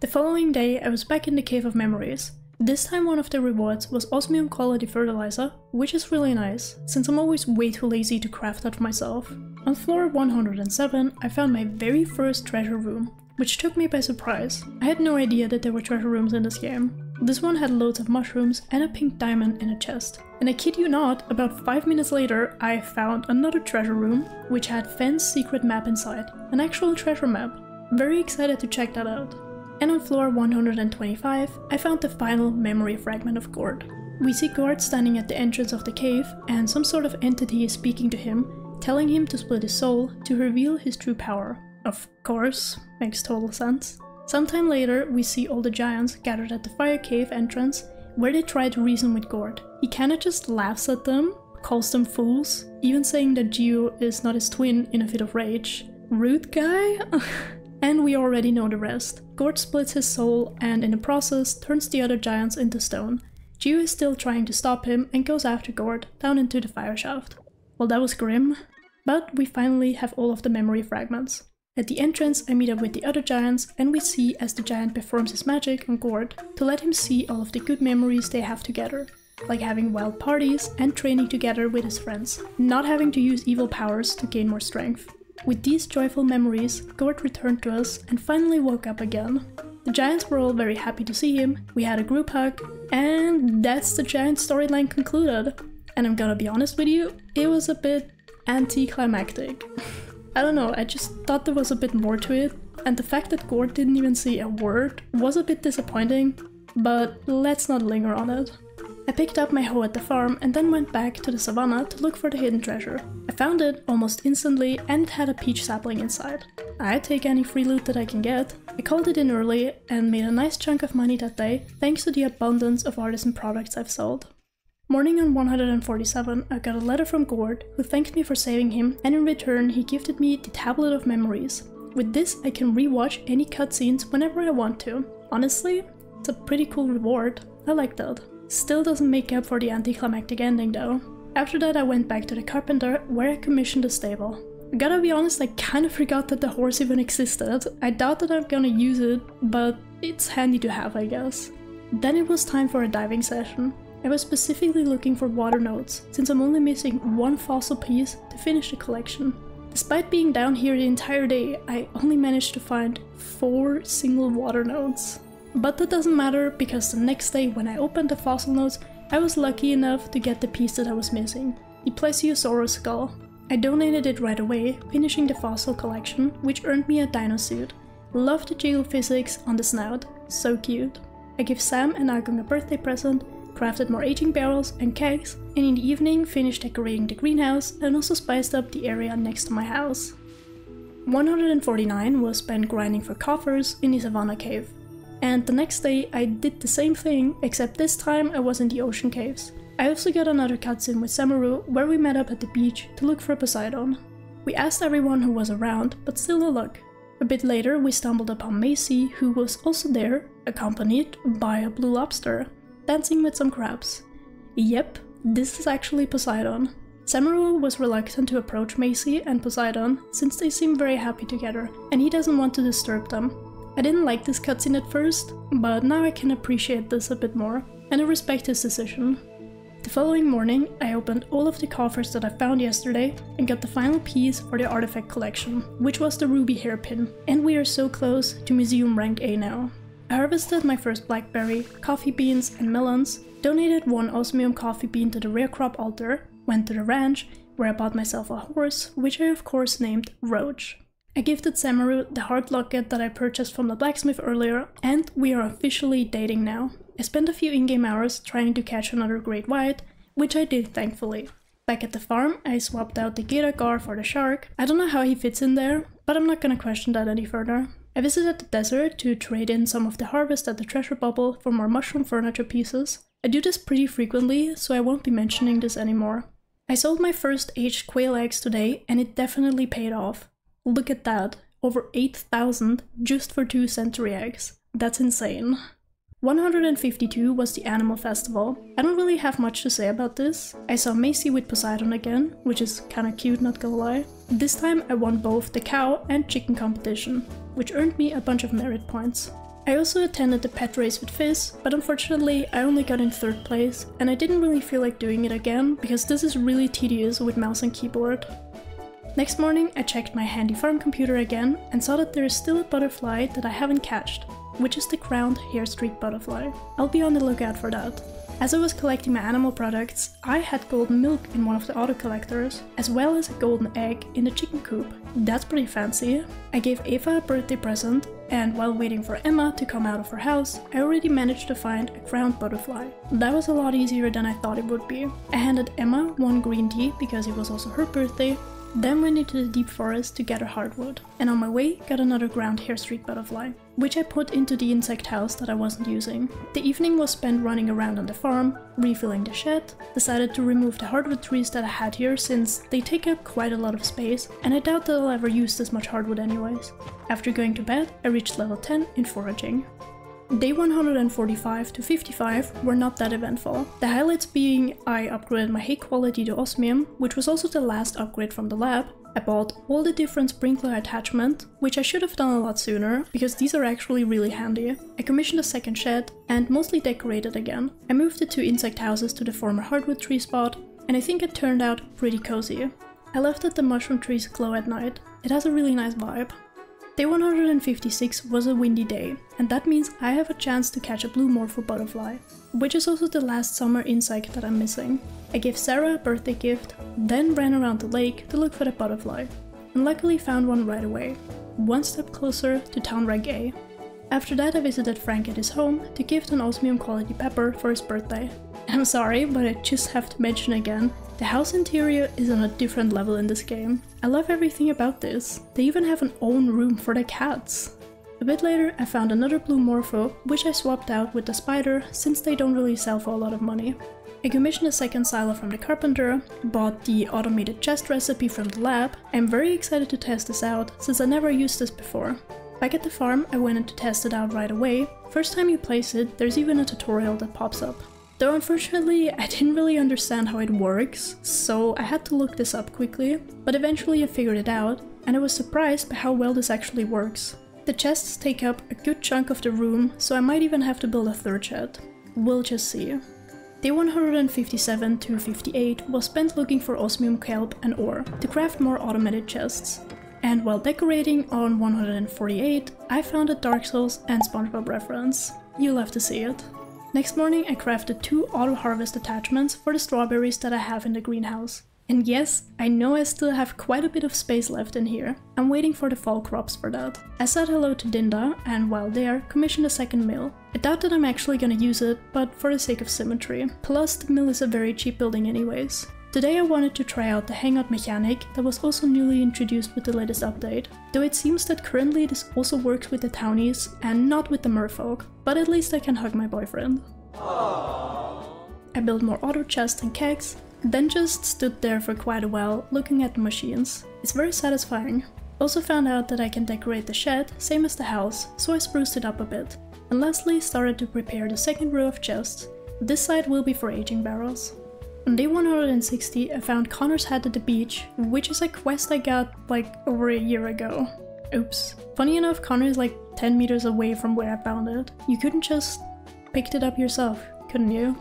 The following day I was back in the Cave of Memories. This time one of the rewards was osmium quality fertilizer, which is really nice, since I'm always way too lazy to craft that myself. On floor 107 I found my very first treasure room, which took me by surprise. I had no idea that there were treasure rooms in this game. This one had loads of mushrooms and a pink diamond in a chest. And I kid you not, about 5 minutes later I found another treasure room, which had Fenn's secret map inside, an actual treasure map. Very excited to check that out. And on floor 125 I found the final memory fragment of Gord. We see Gord standing at the entrance of the cave, and some sort of entity is speaking to him, telling him to split his soul to reveal his true power. Of course, makes total sense. Sometime later, we see all the giants gathered at the fire cave entrance, where they try to reason with Gord. He kinda just laughs at them, calls them fools, even saying that Jiu is not his twin in a fit of rage, rude guy? And we already know the rest. Gord splits his soul and, in the process, turns the other giants into stone. Jiu is still trying to stop him and goes after Gord, down into the fire shaft. Well, that was grim. But we finally have all of the memory fragments. At the entrance, I meet up with the other giants, and we see as the giant performs his magic on Gord to let him see all of the good memories they have together, like having wild parties and training together with his friends, not having to use evil powers to gain more strength. With these joyful memories, Gord returned to us and finally woke up again. The giants were all very happy to see him, we had a group hug, and that's the giant storyline concluded. And I'm gonna be honest with you, it was a bit anticlimactic. I don't know, I just thought there was a bit more to it, and the fact that Gord didn't even say a word was a bit disappointing, but let's not linger on it. I picked up my hoe at the farm and then went back to the savannah to look for the hidden treasure. I found it almost instantly and it had a peach sapling inside. I take any free loot that I can get. I called it in early and made a nice chunk of money that day thanks to the abundance of artisan products I've sold. Morning on 147, I got a letter from Gord who thanked me for saving him, and in return he gifted me the Tablet of Memories. With this I can rewatch any cutscenes whenever I want to. Honestly, it's a pretty cool reward. I like that. Still doesn't make up for the anticlimactic ending though. After that I went back to the carpenter where I commissioned a stable. I gotta be honest, I kinda forgot that the horse even existed. I doubt that I'm gonna use it, but it's handy to have I guess. Then it was time for a diving session. I was specifically looking for water nodes, since I'm only missing one fossil piece to finish the collection. Despite being down here the entire day, I only managed to find 4 single water nodes. But that doesn't matter, because the next day when I opened the fossil nodes, I was lucky enough to get the piece that I was missing, the Plesiosaurus skull. I donated it right away, finishing the fossil collection, which earned me a dino suit. Love the jiggle physics on the snout, so cute. I give Sam and Agong a birthday present, crafted more aging barrels and kegs, and in the evening finished decorating the greenhouse and also spiced up the area next to my house. 149 was spent grinding for coffers in the savannah cave. And the next day I did the same thing, except this time I was in the ocean caves. I also got another cutscene with Semeru where we met up at the beach to look for Poseidon. We asked everyone who was around, but still no luck. A bit later we stumbled upon Macy, who was also there, accompanied by a blue lobster, dancing with some crabs. Yep, this is actually Poseidon. Samuro was reluctant to approach Macy and Poseidon since they seem very happy together and he doesn't want to disturb them. I didn't like this cutscene at first, but now I can appreciate this a bit more, and I respect his decision. The following morning, I opened all of the coffers that I found yesterday and got the final piece for the artifact collection, which was the ruby hairpin, and we are so close to museum rank A now. I harvested my first blackberry, coffee beans and melons, donated 1 osmium coffee bean to the rare crop altar, went to the ranch, where I bought myself a horse, which I of course named Roach. I gifted Semeru the heart locket that I purchased from the blacksmith earlier, and we are officially dating now. I spent a few in-game hours trying to catch another great white, which I did thankfully. Back at the farm, I swapped out the Kira gar for the shark. I don't know how he fits in there, but I'm not gonna question that any further. I visited the desert to trade in some of the harvest at the treasure bubble for more mushroom furniture pieces. I do this pretty frequently, so I won't be mentioning this anymore. I sold my first aged quail eggs today, and it definitely paid off. Look at that, over 8,000 just for 2 century eggs. That's insane. 152 was the animal festival. I don't really have much to say about this. I saw Macy with Poseidon again, which is kinda cute, not gonna lie. This time I won both the cow and chicken competition, which earned me a bunch of merit points. I also attended the pet race with Fizz, but unfortunately I only got in 3rd place and I didn't really feel like doing it again because this is really tedious with mouse and keyboard. Next morning I checked my handy farm computer again and saw that there is still a butterfly that I haven't catched, which is the crowned hairstreak butterfly. I'll be on the lookout for that. As I was collecting my animal products, I had golden milk in one of the auto collectors, as well as a golden egg in the chicken coop. That's pretty fancy. I gave Eva a birthday present, and while waiting for Emma to come out of her house, I already managed to find a crowned butterfly. That was a lot easier than I thought it would be. I handed Emma 1 green tea because it was also her birthday, Then went into the deep forest to gather hardwood, and on my way got another ground hairstreak butterfly, which I put into the insect house that I wasn't using. The evening was spent running around on the farm, refilling the shed, decided to remove the hardwood trees that I had here since they take up quite a lot of space and I doubt that I'll ever use this much hardwood anyways. After going to bed, I reached level 10 in foraging. Day 145 to 55 were not that eventful, the highlights being I upgraded my hay quality to osmium, which was also the last upgrade from the lab. I bought all the different sprinkler attachment, which I should have done a lot sooner, because these are actually really handy. I commissioned a second shed and mostly decorated again. I moved the two insect houses to the former hardwood tree spot, and I think it turned out pretty cozy. I left that the mushroom trees glow at night, it has a really nice vibe. Day 156 was a windy day, and that means I have a chance to catch a blue morpho butterfly, which is also the last summer insect that I'm missing. I gave Sarah a birthday gift, then ran around the lake to look for the butterfly, and luckily found one right away, one step closer to Town Rank A. After that I visited Frank at his home to gift an osmium quality pepper for his birthday. I'm sorry, but I just have to mention again, the house interior is on a different level in this game. I love everything about this, they even have an own room for the cats. A bit later I found another blue morpho, which I swapped out with the spider since they don't really sell for a lot of money. I commissioned a second silo from the carpenter, bought the automated chest recipe from the lab. I'm very excited to test this out since I never used this before. Back at the farm I went in to test it out right away, first time you place it there's even a tutorial that pops up. Though unfortunately I didn't really understand how it works, so I had to look this up quickly, but eventually I figured it out and I was surprised by how well this actually works. The chests take up a good chunk of the room, so I might even have to build a third shed. We'll just see. Day 157 to 58 was spent looking for osmium, kelp and ore to craft more automated chests. And while decorating on 148, I found a Dark Souls and SpongeBob reference. You'll have to see it. Next morning I crafted two auto-harvest attachments for the strawberries that I have in the greenhouse. And yes, I know I still have quite a bit of space left in here. I'm waiting for the fall crops for that. I said hello to Dinda and while there commissioned a second mill. I doubt that I'm actually gonna use it, but for the sake of symmetry. Plus the mill is a very cheap building anyways. Today I wanted to try out the hangout mechanic that was also newly introduced with the latest update, though it seems that currently this also works with the townies and not with the merfolk, but at least I can hug my boyfriend. Aww. I built more auto chests and kegs, then just stood there for quite a while looking at the machines. It's very satisfying. Also found out that I can decorate the shed, same as the house, so I spruced it up a bit. And lastly started to prepare the second row of chests. This side will be for aging barrels. On day 160 I found Connor's hat at the beach, which is a quest I got like over a year ago. Oops. Funny enough, Connor is like 10 meters away from where I found it. You couldn't just picked it up yourself, couldn't you?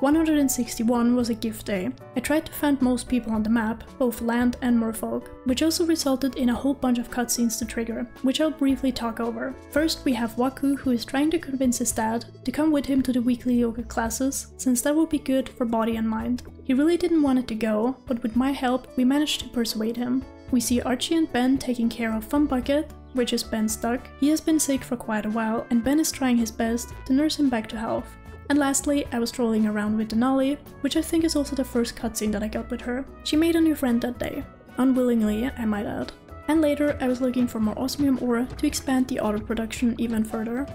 161 was a gift day. I tried to find most people on the map, both land and merfolk, which also resulted in a whole bunch of cutscenes to trigger, which I'll briefly talk over. First we have Waku, who is trying to convince his dad to come with him to the weekly yoga classes, since that would be good for body and mind. He really didn't want it to go, but with my help we managed to persuade him. We see Archie and Ben taking care of Fun Bucket, which is Ben's dog. He has been sick for quite a while and Ben is trying his best to nurse him back to health. And lastly, I was strolling around with Denali, which I think is also the first cutscene that I got with her. She made a new friend that day. Unwillingly, I might add. And later, I was looking for more osmium ore to expand the auto production even further.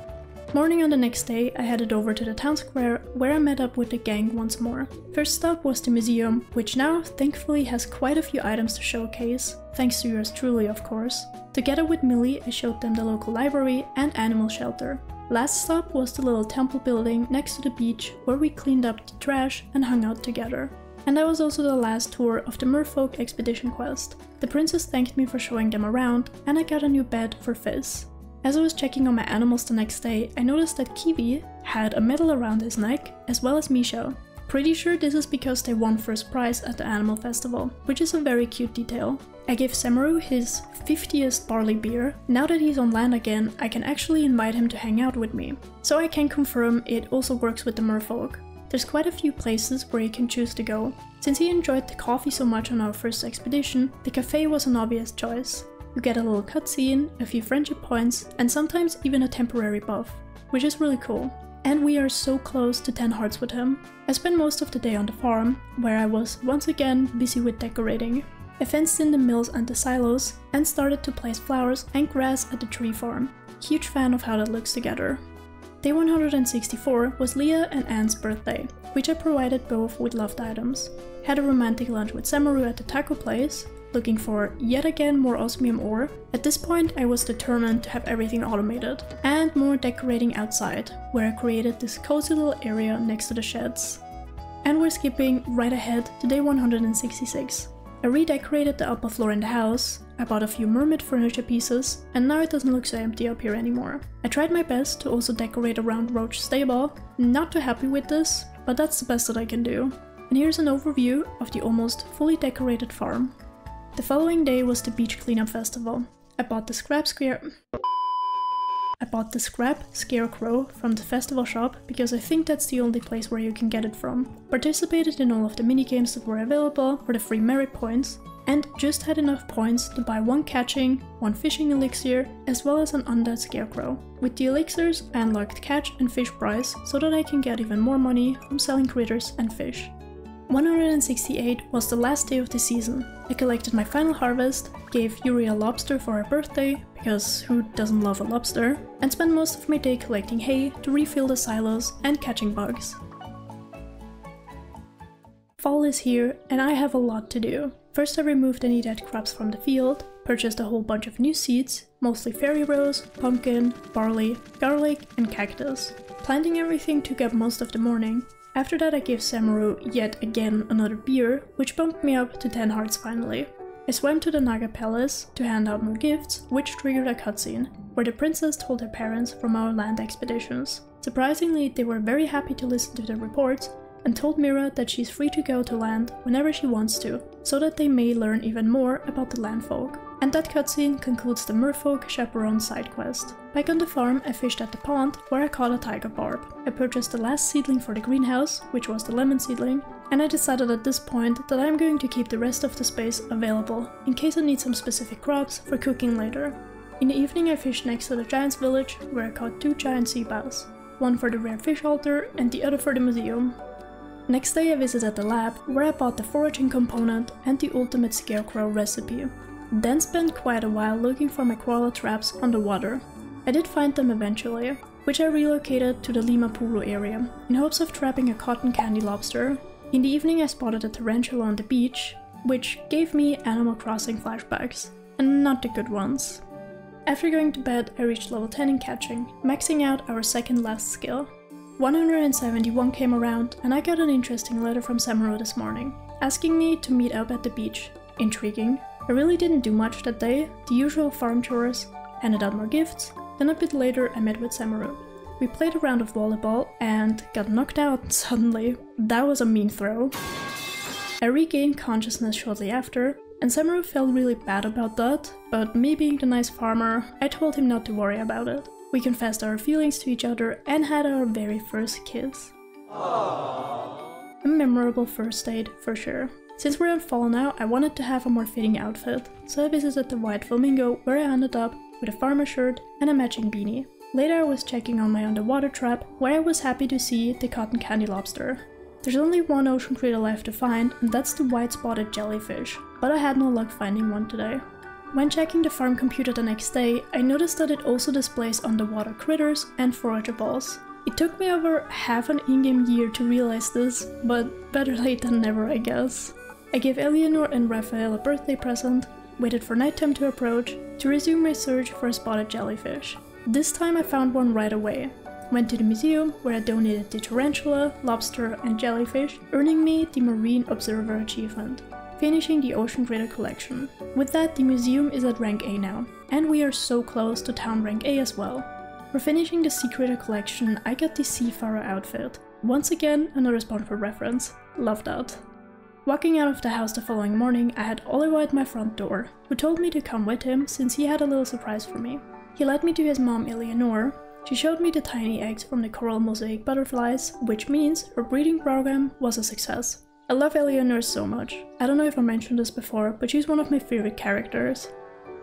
Morning on the next day, I headed over to the town square, where I met up with the gang once more. First stop was the museum, which now, thankfully, has quite a few items to showcase, thanks to yours truly, of course. Together with Millie, I showed them the local library and animal shelter. Last stop was the little temple building next to the beach, where we cleaned up the trash and hung out together. And that was also the last tour of the Merfolk Expedition quest. The princess thanked me for showing them around, and I got a new bed for Fizz. As I was checking on my animals the next day, I noticed that Kiwi had a medal around his neck, as well as Misha. Pretty sure this is because they won first prize at the animal festival, which is a very cute detail. I gave Semeru his 50th barley beer. Now that he's on land again, I can actually invite him to hang out with me. So I can confirm it also works with the merfolk. There's quite a few places where you can choose to go. Since he enjoyed the coffee so much on our first expedition, the cafe was an obvious choice. You get a little cutscene, a few friendship points, and sometimes even a temporary buff, which is really cool. And we are so close to 10 hearts with him. I spent most of the day on the farm, where I was once again busy with decorating. They fenced in the mills and the silos, and started to place flowers and grass at the tree farm. Huge fan of how that looks together. Day 164 was Leah and Anne's birthday, which I provided both with loved items. Had a romantic lunch with Semeru at the taco place, looking for yet again more osmium ore. At this point I was determined to have everything automated, and more decorating outside, where I created this cozy little area next to the sheds. And we're skipping right ahead to day 166. I redecorated the upper floor in the house, I bought a few mermaid furniture pieces, and now it doesn't look so empty up here anymore. I tried my best to also decorate around Roach's stable, not too happy with this, but that's the best that I can do. And here's an overview of the almost fully decorated farm. The following day was the beach cleanup festival. I bought the scrap scarecrow from the festival shop because I think that's the only place where you can get it from. Participated in all of the minigames that were available for the free merit points, and just had enough points to buy one catching, one fishing elixir, as well as an undead scarecrow. With the elixirs I unlocked catch and fish price so that I can get even more money from selling critters and fish. 168 was the last day of the season. I collected my final harvest, gave Yuri a lobster for her birthday, because who doesn't love a lobster, and spent most of my day collecting hay to refill the silos and catching bugs. Fall is here and I have a lot to do. First I removed any dead crops from the field, purchased a whole bunch of new seeds, mostly fairy rose, pumpkin, barley, garlic and cactus. Planting everything took up most of the morning. After that I gave Samuro yet again another beer, which bumped me up to 10 hearts finally. I swam to the Naga Palace to hand out more gifts, which triggered a cutscene, where the princess told her parents from our land expeditions. Surprisingly, they were very happy to listen to the reports, and told Mira that she's free to go to land whenever she wants to, so that they may learn even more about the landfolk. And that cutscene concludes the merfolk chaperone side quest. Back on the farm I fished at the pond, where I caught a tiger barb. I purchased the last seedling for the greenhouse, which was the lemon seedling, and I decided at this point that I'm going to keep the rest of the space available, in case I need some specific crops for cooking later. In the evening I fished next to the giant's village, where I caught two giant sea bass. One for the rare fish altar and the other for the museum. Next day I visited the lab, where I bought the foraging component and the ultimate scarecrow recipe. Then spent quite a while looking for my crawler traps underwater. I did find them eventually, which I relocated to the Lima Puru area, in hopes of trapping a cotton candy lobster. In the evening I spotted a tarantula on the beach, which gave me Animal Crossing flashbacks, and not the good ones. After going to bed I reached level 10 in catching, maxing out our second last skill. 171 came around and I got an interesting letter from Samuro this morning, asking me to meet up at the beach. Intriguing. I really didn't do much that day, the usual farm chores, handed out more gifts, then a bit later I met with Samuro. We played a round of volleyball and got knocked out suddenly. That was a mean throw. I regained consciousness shortly after, and Samuro felt really bad about that, but me being the nice farmer, I told him not to worry about it. We confessed our feelings to each other and had our very first kiss. Aww. A memorable first date, for sure. Since we're in fall now, I wanted to have a more fitting outfit, so I visited the White Flamingo, where I ended up with a farmer shirt and a matching beanie. Later I was checking on my underwater trap, where I was happy to see the cotton candy lobster. There's only one ocean critter left to find, and that's the white spotted jellyfish, but I had no luck finding one today. When checking the farm computer the next day, I noticed that it also displays underwater critters and forageables. It took me over half an in-game year to realize this, but better late than never, I guess. I gave Eleanor and Raphael a birthday present, waited for nighttime to approach, to resume my search for a spotted jellyfish. This time I found one right away. Went to the museum, where I donated the tarantula, lobster and jellyfish, earning me the Marine Observer achievement, finishing the ocean critter collection. With that, the museum is at rank A now, and we are so close to town rank A as well. For finishing the sea critter collection, I got the seafarer outfit. Once again, another spawn for reference. Love that. Walking out of the house the following morning, I had Oliver at my front door, who told me to come with him since he had a little surprise for me. He led me to his mom Eleanor. She showed me the tiny eggs from the coral mosaic butterflies, which means her breeding program was a success. I love Eleanor so much. I don't know if I mentioned this before, but she's one of my favorite characters.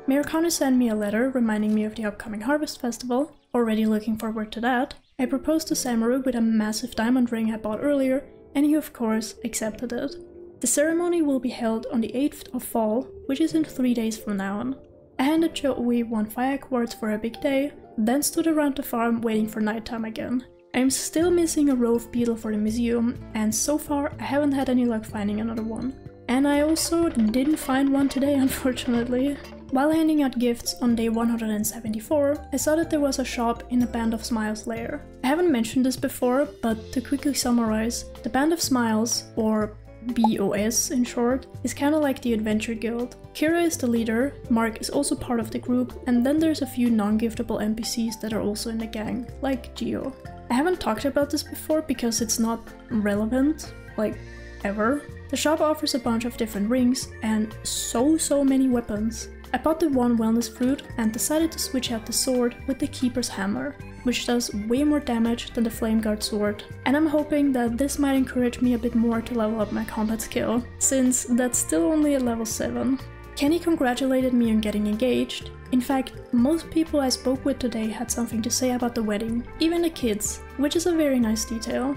Mayor Connor sent me a letter reminding me of the upcoming harvest festival, already looking forward to that. I proposed to Samuro with a massive diamond ring I bought earlier, and he of course accepted it. The ceremony will be held on the 8th of fall, which is in 3 days from now on. I handed Joey one fire quartz for her big day, then stood around the farm waiting for nighttime again. I'm still missing a rove beetle for the museum, and so far I haven't had any luck finding another one. And I also didn't find one today, unfortunately. While handing out gifts on day 174, I saw that there was a shop in the Band of Smiles lair. I haven't mentioned this before, but to quickly summarize, the Band of Smiles, or BOS in short, is kinda like the Adventure Guild. Kira is the leader, Mark is also part of the group, and then there's a few non-giftable NPCs that are also in the gang, like Jiu. I haven't talked about this before because it's not relevant, like, ever. The shop offers a bunch of different rings and so many weapons. I bought the one wellness fruit and decided to switch out the sword with the Keeper's Hammer, which does way more damage than the Flame Guard sword, and I'm hoping that this might encourage me a bit more to level up my combat skill, since that's still only at level 7. Kenny congratulated me on getting engaged. In fact, most people I spoke with today had something to say about the wedding, even the kids, which is a very nice detail.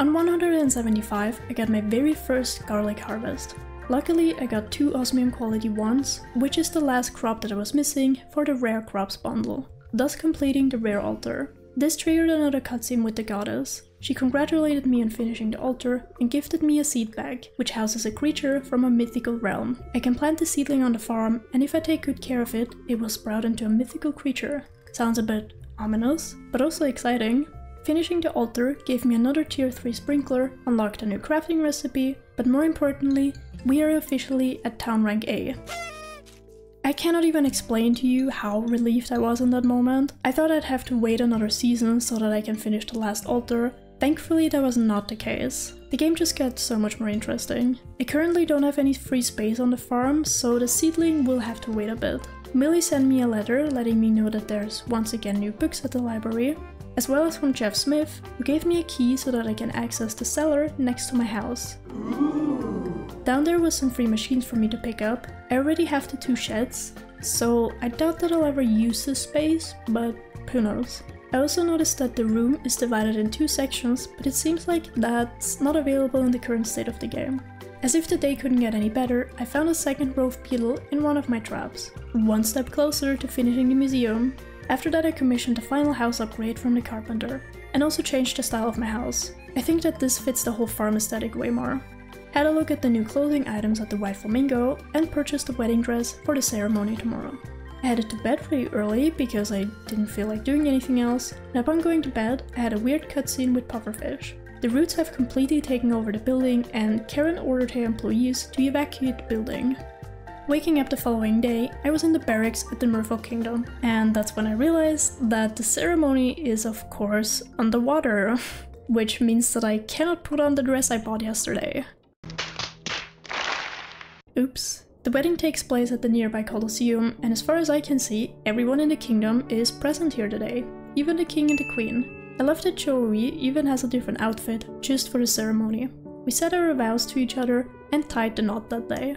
On 175, I got my very first garlic harvest. Luckily, I got 2 osmium quality ones, which is the last crop that I was missing for the rare crops bundle, thus completing the rare altar. This triggered another cutscene with the goddess. She congratulated me on finishing the altar and gifted me a seed bag, which houses a creature from a mythical realm. I can plant the seedling on the farm, and if I take good care of it, it will sprout into a mythical creature. Sounds a bit ominous, but also exciting. Finishing the altar gave me another tier 3 sprinkler, unlocked a new crafting recipe, but more importantly, we are officially at town rank A. I cannot even explain to you how relieved I was in that moment. I thought I'd have to wait another season so that I can finish the last altar. Thankfully, that was not the case. The game just got so much more interesting. I currently don't have any free space on the farm, so the seedling will have to wait a bit. Millie sent me a letter letting me know that there's once again new books at the library, as well as from Jeff Smith, who gave me a key so that I can access the cellar next to my house. Down there was some free machines for me to pick up. I already have the 2 sheds, so I doubt that I'll ever use this space, but who knows. I also noticed that the room is divided in 2 sections, but it seems like that's not available in the current state of the game. As if the day couldn't get any better, I found a second rove beetle in one of my traps, one step closer to finishing the museum. After that, I commissioned the final house upgrade from the carpenter, and also changed the style of my house. I think that this fits the whole farm aesthetic way more. Had a look at the new clothing items at the White Flamingo, and purchased a wedding dress for the ceremony tomorrow. I headed to bed pretty early because I didn't feel like doing anything else, and upon going to bed, I had a weird cutscene with pufferfish. The roots have completely taken over the building, and Karen ordered her employees to evacuate the building. Waking up the following day, I was in the barracks at the Merfolk Kingdom, and that's when I realized that the ceremony is of course underwater, which means that I cannot put on the dress I bought yesterday. Oops. The wedding takes place at the nearby Colosseum, and as far as I can see, everyone in the kingdom is present here today, even the king and the queen. I love that Joey even has a different outfit just for the ceremony. We said our vows to each other and tied the knot that day.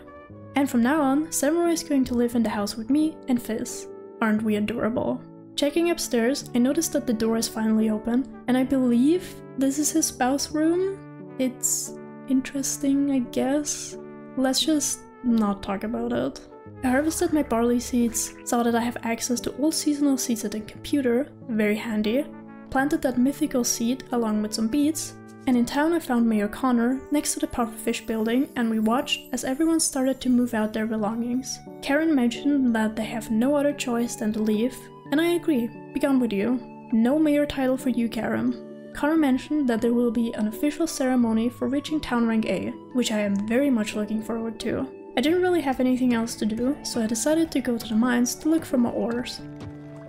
And from now on, Semeru is going to live in the house with me and Fizz. Aren't we adorable? Checking upstairs, I noticed that the door is finally open, and I believe this is his spouse room? It's interesting, I guess? Let's just not talk about it. I harvested my barley seeds, saw that I have access to all seasonal seeds at the computer, very handy, planted that mythical seed along with some beets, and in town I found Mayor Connor next to the pufferfish building, and we watched as everyone started to move out their belongings. Karen mentioned that they have no other choice than to leave, and I agree, be gone with you. No mayor title for you, Karen. Connor mentioned that there will be an official ceremony for reaching town rank A, which I am very much looking forward to. I didn't really have anything else to do, so I decided to go to the mines to look for more ores.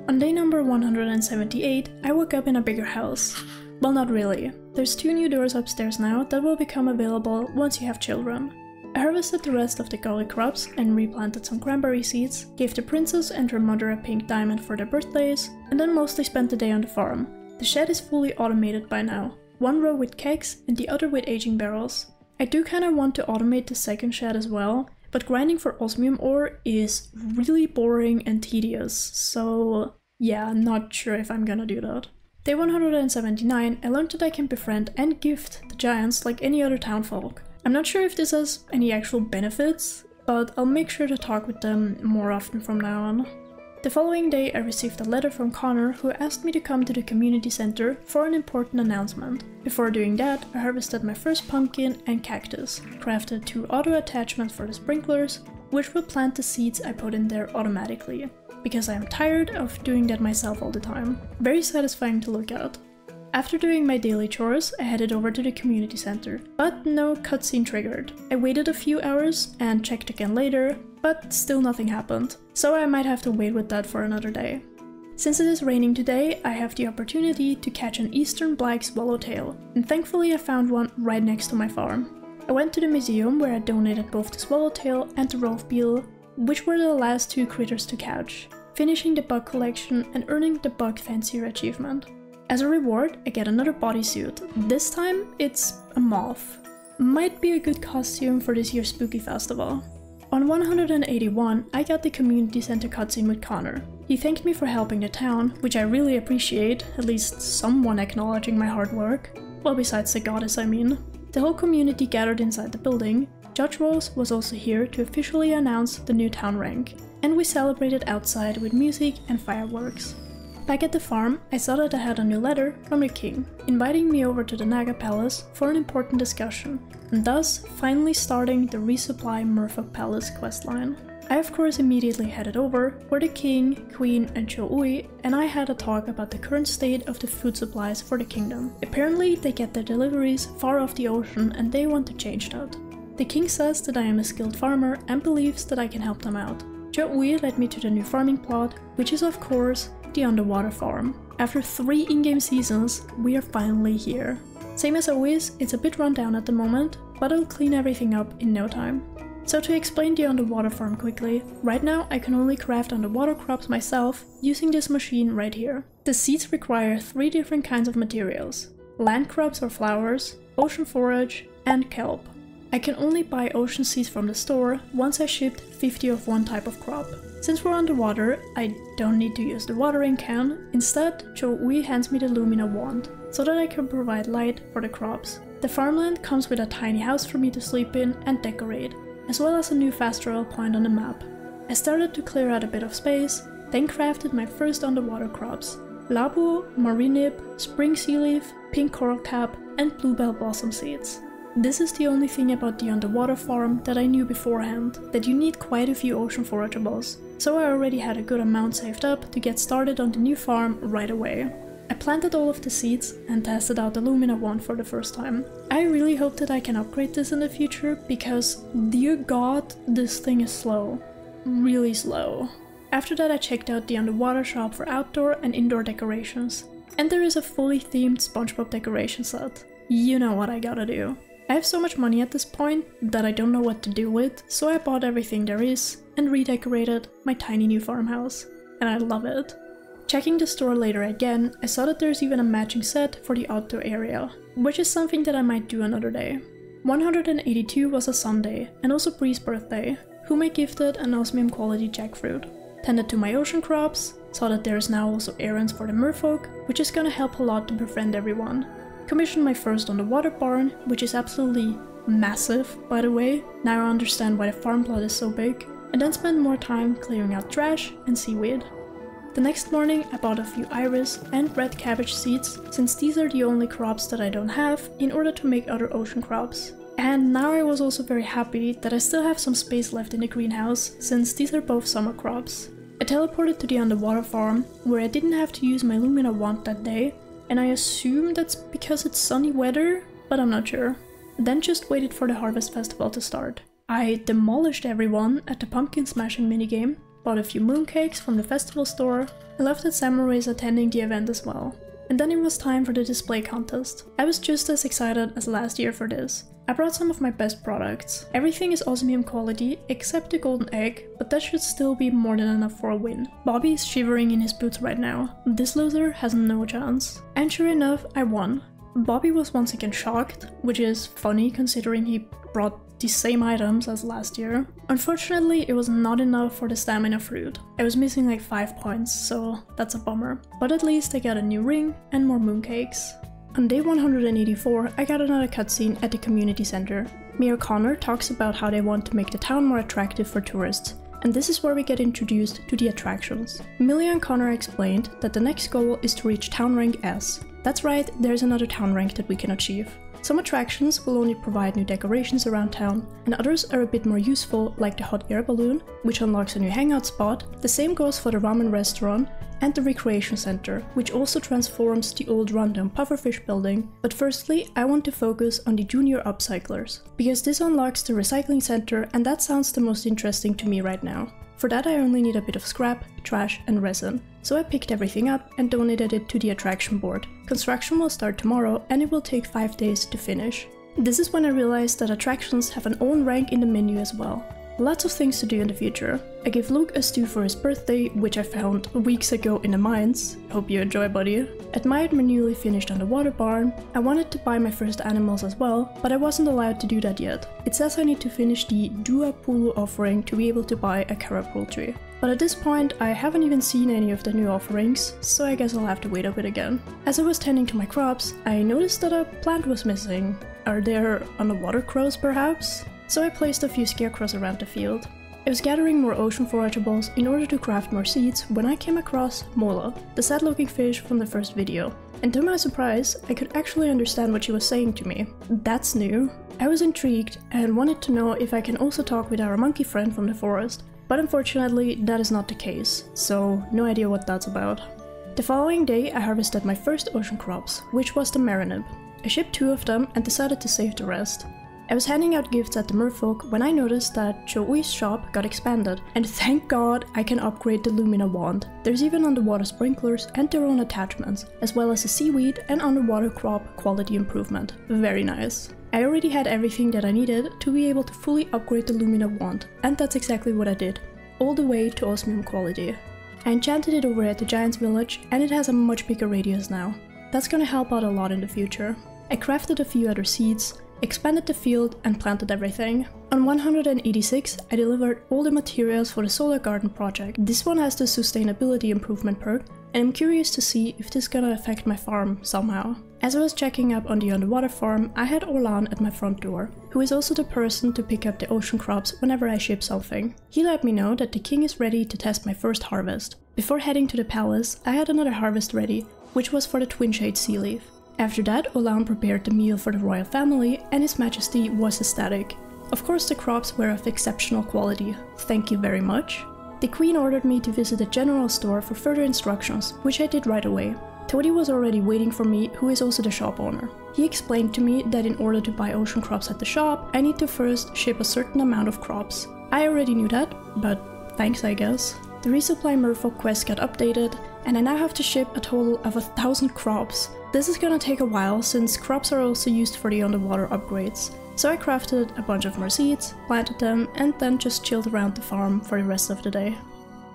On day number 178, I woke up in a bigger house. Well, not really. There's 2 new doors upstairs now that will become available once you have children. I harvested the rest of the garlic crops and replanted some cranberry seeds, gave the princess and her mother a pink diamond for their birthdays, and then mostly spent the day on the farm. The shed is fully automated by now, one row with kegs and the other with aging barrels. I do kinda want to automate the second shed as well, but grinding for osmium ore is really boring and tedious, so yeah, not sure if I'm gonna do that. Day 179, I learned that I can befriend and gift the giants like any other townfolk. I'm not sure if this has any actual benefits, but I'll make sure to talk with them more often from now on. The following day I received a letter from Connor, who asked me to come to the community center for an important announcement. Before doing that, I harvested my first pumpkin and cactus, crafted 2 auto attachments for the sprinklers, which will plant the seeds I put in there automatically, because I am tired of doing that myself all the time. Very satisfying to look at. After doing my daily chores, I headed over to the community center, but no cutscene triggered. I waited a few hours and checked again later, but still nothing happened, so I might have to wait with that for another day. Since it is raining today, I have the opportunity to catch an eastern black swallowtail, and thankfully I found one right next to my farm. I went to the museum where I donated both the swallowtail and the Rolf Beetle, which were the last 2 critters to catch, finishing the bug collection and earning the bug fancier achievement. As a reward, I get another bodysuit. This time it's a moth. Might be a good costume for this year's Spooky Festival. On 181, I got the community center cutscene with Connor. He thanked me for helping the town, which I really appreciate, at least someone acknowledging my hard work. Well, besides the goddess, I mean. The whole community gathered inside the building. Judge Rose was also here to officially announce the new town rank, and we celebrated outside with music and fireworks. Back at the farm, I saw that I had a new letter from the king, inviting me over to the Naga Palace for an important discussion, and thus finally starting the Resupply Murfok Palace questline. I of course immediately headed over, where the king, queen and Cho-Ui and I had a talk about the current state of the food supplies for the kingdom. Apparently they get their deliveries far off the ocean and they want to change that. The king says that I am a skilled farmer and believes that I can help them out. Cho-Ui led me to the new farming plot, which is of course the underwater farm. After 3 in-game seasons, we are finally here. Same as always, it's a bit run down at the moment, but I'll clean everything up in no time. So to explain the underwater farm quickly, right now I can only craft underwater crops myself using this machine right here. The seeds require 3 different kinds of materials: land crops or flowers, ocean forage, and kelp. I can only buy ocean seeds from the store once I shipped 50 of one type of crop. Since we're underwater, I don't need to use the watering can. Instead, Cho-Ui hands me the Lumina wand, so that I can provide light for the crops. The farmland comes with a tiny house for me to sleep in and decorate, as well as a new fast travel point on the map. I started to clear out a bit of space, then crafted my first underwater crops: Labu, Marinib, Spring Sea Leaf, Pink Coral Cap, and Bluebell Blossom Seeds. This is the only thing about the underwater farm that I knew beforehand, that you need quite a few ocean forageables, so I already had a good amount saved up to get started on the new farm right away. I planted all of the seeds and tested out the Lumina wand for the first time. I really hope that I can upgrade this in the future, because dear god, this thing is slow. Really slow. After that I checked out the underwater shop for outdoor and indoor decorations, and there is a fully themed SpongeBob decoration set. You know what I gotta do. I have so much money at this point that I don't know what to do with, so I bought everything there is and redecorated my tiny new farmhouse, and I love it. Checking the store later again, I saw that there's even a matching set for the outdoor area, which is something that I might do another day. 182 was a Sunday, and also Bree's birthday, whom I gifted an osmium quality jackfruit. Tended to my ocean crops, saw that there's now also errands for the merfolk, which is gonna help a lot to befriend everyone. Commissioned my first underwater barn, which is absolutely massive, by the way. Now I understand why the farm plot is so big, and then spent more time clearing out trash and seaweed. The next morning I bought a few iris and red cabbage seeds, since these are the only crops that I don't have, in order to make other ocean crops. And now I was also very happy that I still have some space left in the greenhouse, since these are both summer crops. I teleported to the underwater farm, where I didn't have to use my Lumina wand that day, and I assume that's because it's sunny weather, but I'm not sure. Then just waited for the Harvest Festival to start. I demolished everyone at the pumpkin smashing minigame, bought a few mooncakes from the festival store, and left that Samuro is attending the event as well. And then it was time for the display contest. I was just as excited as last year for this. I brought some of my best products. Everything is osmium quality except the golden egg, but that should still be more than enough for a win. Bobby is shivering in his boots right now. This loser has no chance. And sure enough, I won. Bobby was once again shocked, which is funny considering he brought the same items as last year. Unfortunately, it was not enough for the stamina fruit. I was missing like 5 points, so that's a bummer. But at least I got a new ring and more mooncakes. On day 184, I got another cutscene at the community center, Mayor Connor talks about how they want to make the town more attractive for tourists, and this is where we get introduced to the attractions. Amelia and Connor explained that the next goal is to reach town rank S. That's right, there's another town rank that we can achieve. Some attractions will only provide new decorations around town, and others are a bit more useful, like the hot air balloon, which unlocks a new hangout spot. The same goes for the ramen restaurant and the recreation center, which also transforms the old rundown pufferfish building. But firstly, I want to focus on the junior upcyclers, because this unlocks the recycling center, and that sounds the most interesting to me right now. For that I only need a bit of scrap, trash and resin, so I picked everything up and donated it to the attraction board. Construction will start tomorrow and it will take 5 days to finish. This is when I realized that attractions have an own rank in the menu as well. Lots of things to do in the future. I gave Luke a stew for his birthday, which I found weeks ago in the mines. Hope you enjoy, buddy. Admired my newly finished underwater barn. I wanted to buy my first animals as well, but I wasn't allowed to do that yet. It says I need to finish the Duapulu offering to be able to buy a carapul tree. But at this point I haven't even seen any of the new offerings, so I guess I'll have to wait a bit again. As I was tending to my crops, I noticed that a plant was missing. Are there underwater crows perhaps? So I placed a few scarecrows around the field. I was gathering more ocean forageables in order to craft more seeds when I came across Mola, the sad looking fish from the first video. And to my surprise, I could actually understand what she was saying to me. That's new. I was intrigued and wanted to know if I can also talk with our monkey friend from the forest, but unfortunately that is not the case, so no idea what that's about. The following day I harvested my first ocean crops, which was the marinib. I shipped 2 of them and decided to save the rest. I was handing out gifts at the Merfolk when I noticed that Choui's shop got expanded, and thank god I can upgrade the Lumina wand. There's even underwater sprinklers and their own attachments, as well as a seaweed and underwater crop quality improvement. Very nice. I already had everything that I needed to be able to fully upgrade the Lumina wand, and that's exactly what I did, all the way to osmium quality. I enchanted it over at the Giants Village and it has a much bigger radius now. That's gonna help out a lot in the future. I crafted a few other seeds, expanded the field and planted everything. On 186 I delivered all the materials for the solar garden project. This one has the sustainability improvement perk and I'm curious to see if this is gonna affect my farm somehow. As I was checking up on the underwater farm, I had Orlan at my front door, who is also the person to pick up the ocean crops whenever I ship something. He let me know that the king is ready to test my first harvest. Before heading to the palace I had another harvest ready, which was for the Twinshade sea leaf. After that, Olan prepared the meal for the royal family and His Majesty was ecstatic. Of course the crops were of exceptional quality, thank you very much. The Queen ordered me to visit the general store for further instructions, which I did right away. Toadie was already waiting for me, who is also the shop owner. He explained to me that in order to buy ocean crops at the shop, I need to first ship a certain amount of crops. I already knew that, but thanks I guess. The resupply Merfolk quest got updated and I now have to ship a total of 1,000 crops. This is gonna take a while since crops are also used for the underwater upgrades. So I crafted a bunch of more seeds, planted them and then just chilled around the farm for the rest of the day.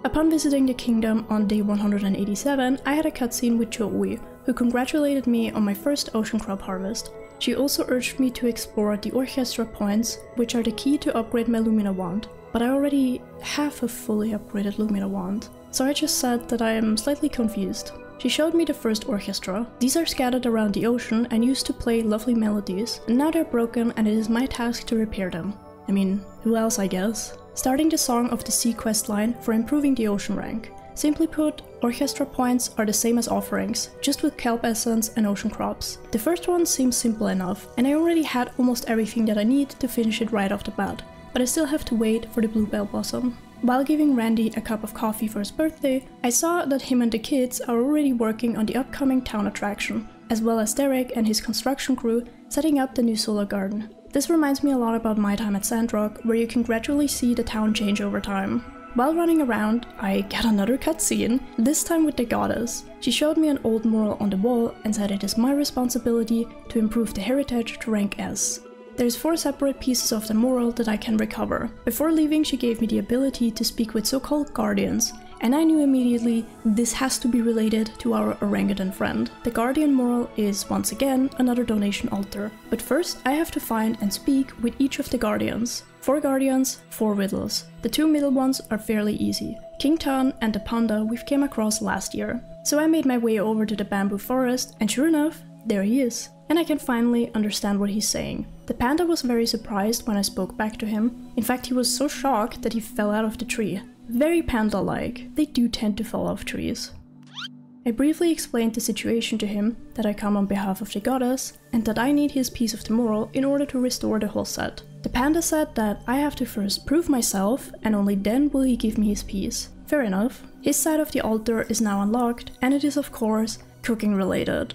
Upon visiting the kingdom on day 187 I had a cutscene with Jiu, who congratulated me on my first ocean crop harvest. She also urged me to explore the orchestra points, which are the key to upgrade my Lumina wand. But I already have a fully upgraded Lumina wand, so I just said that I am slightly confused. She showed me the first orchestra. These are scattered around the ocean and used to play lovely melodies, and now they're broken and it is my task to repair them. I mean, who else I guess? Starting the Song of the Sea quest line for improving the ocean rank. Simply put, orchestra points are the same as offerings, just with kelp essence and ocean crops. The first one seems simple enough, and I already had almost everything that I need to finish it right off the bat. But I still have to wait for the bluebell blossom. While giving Randy a cup of coffee for his birthday, I saw that him and the kids are already working on the upcoming town attraction, as well as Derek and his construction crew setting up the new solar garden. This reminds me a lot about my time at Sandrock, where you can gradually see the town change over time. While running around, I get another cutscene, this time with the goddess. She showed me an old mural on the wall and said it is my responsibility to improve the heritage to rank S. There's 4 separate pieces of the mural that I can recover. Before leaving she gave me the ability to speak with so-called guardians, and I knew immediately this has to be related to our orangutan friend. The guardian mural is once again another donation altar, but first I have to find and speak with each of the guardians. 4 guardians, 4 riddles. The 2 middle ones are fairly easy, King Tan and the panda we've came across last year. So I made my way over to the bamboo forest and sure enough, there he is. and I can finally understand what he's saying. The panda was very surprised when I spoke back to him. In fact, he was so shocked that he fell out of the tree. Very panda-like. They do tend to fall off trees. I briefly explained the situation to him, that I come on behalf of the goddess, and that I need his piece of the moral in order to restore the whole set. The panda said that I have to first prove myself, and only then will he give me his piece. Fair enough. His side of the altar is now unlocked, and it is of course cooking related.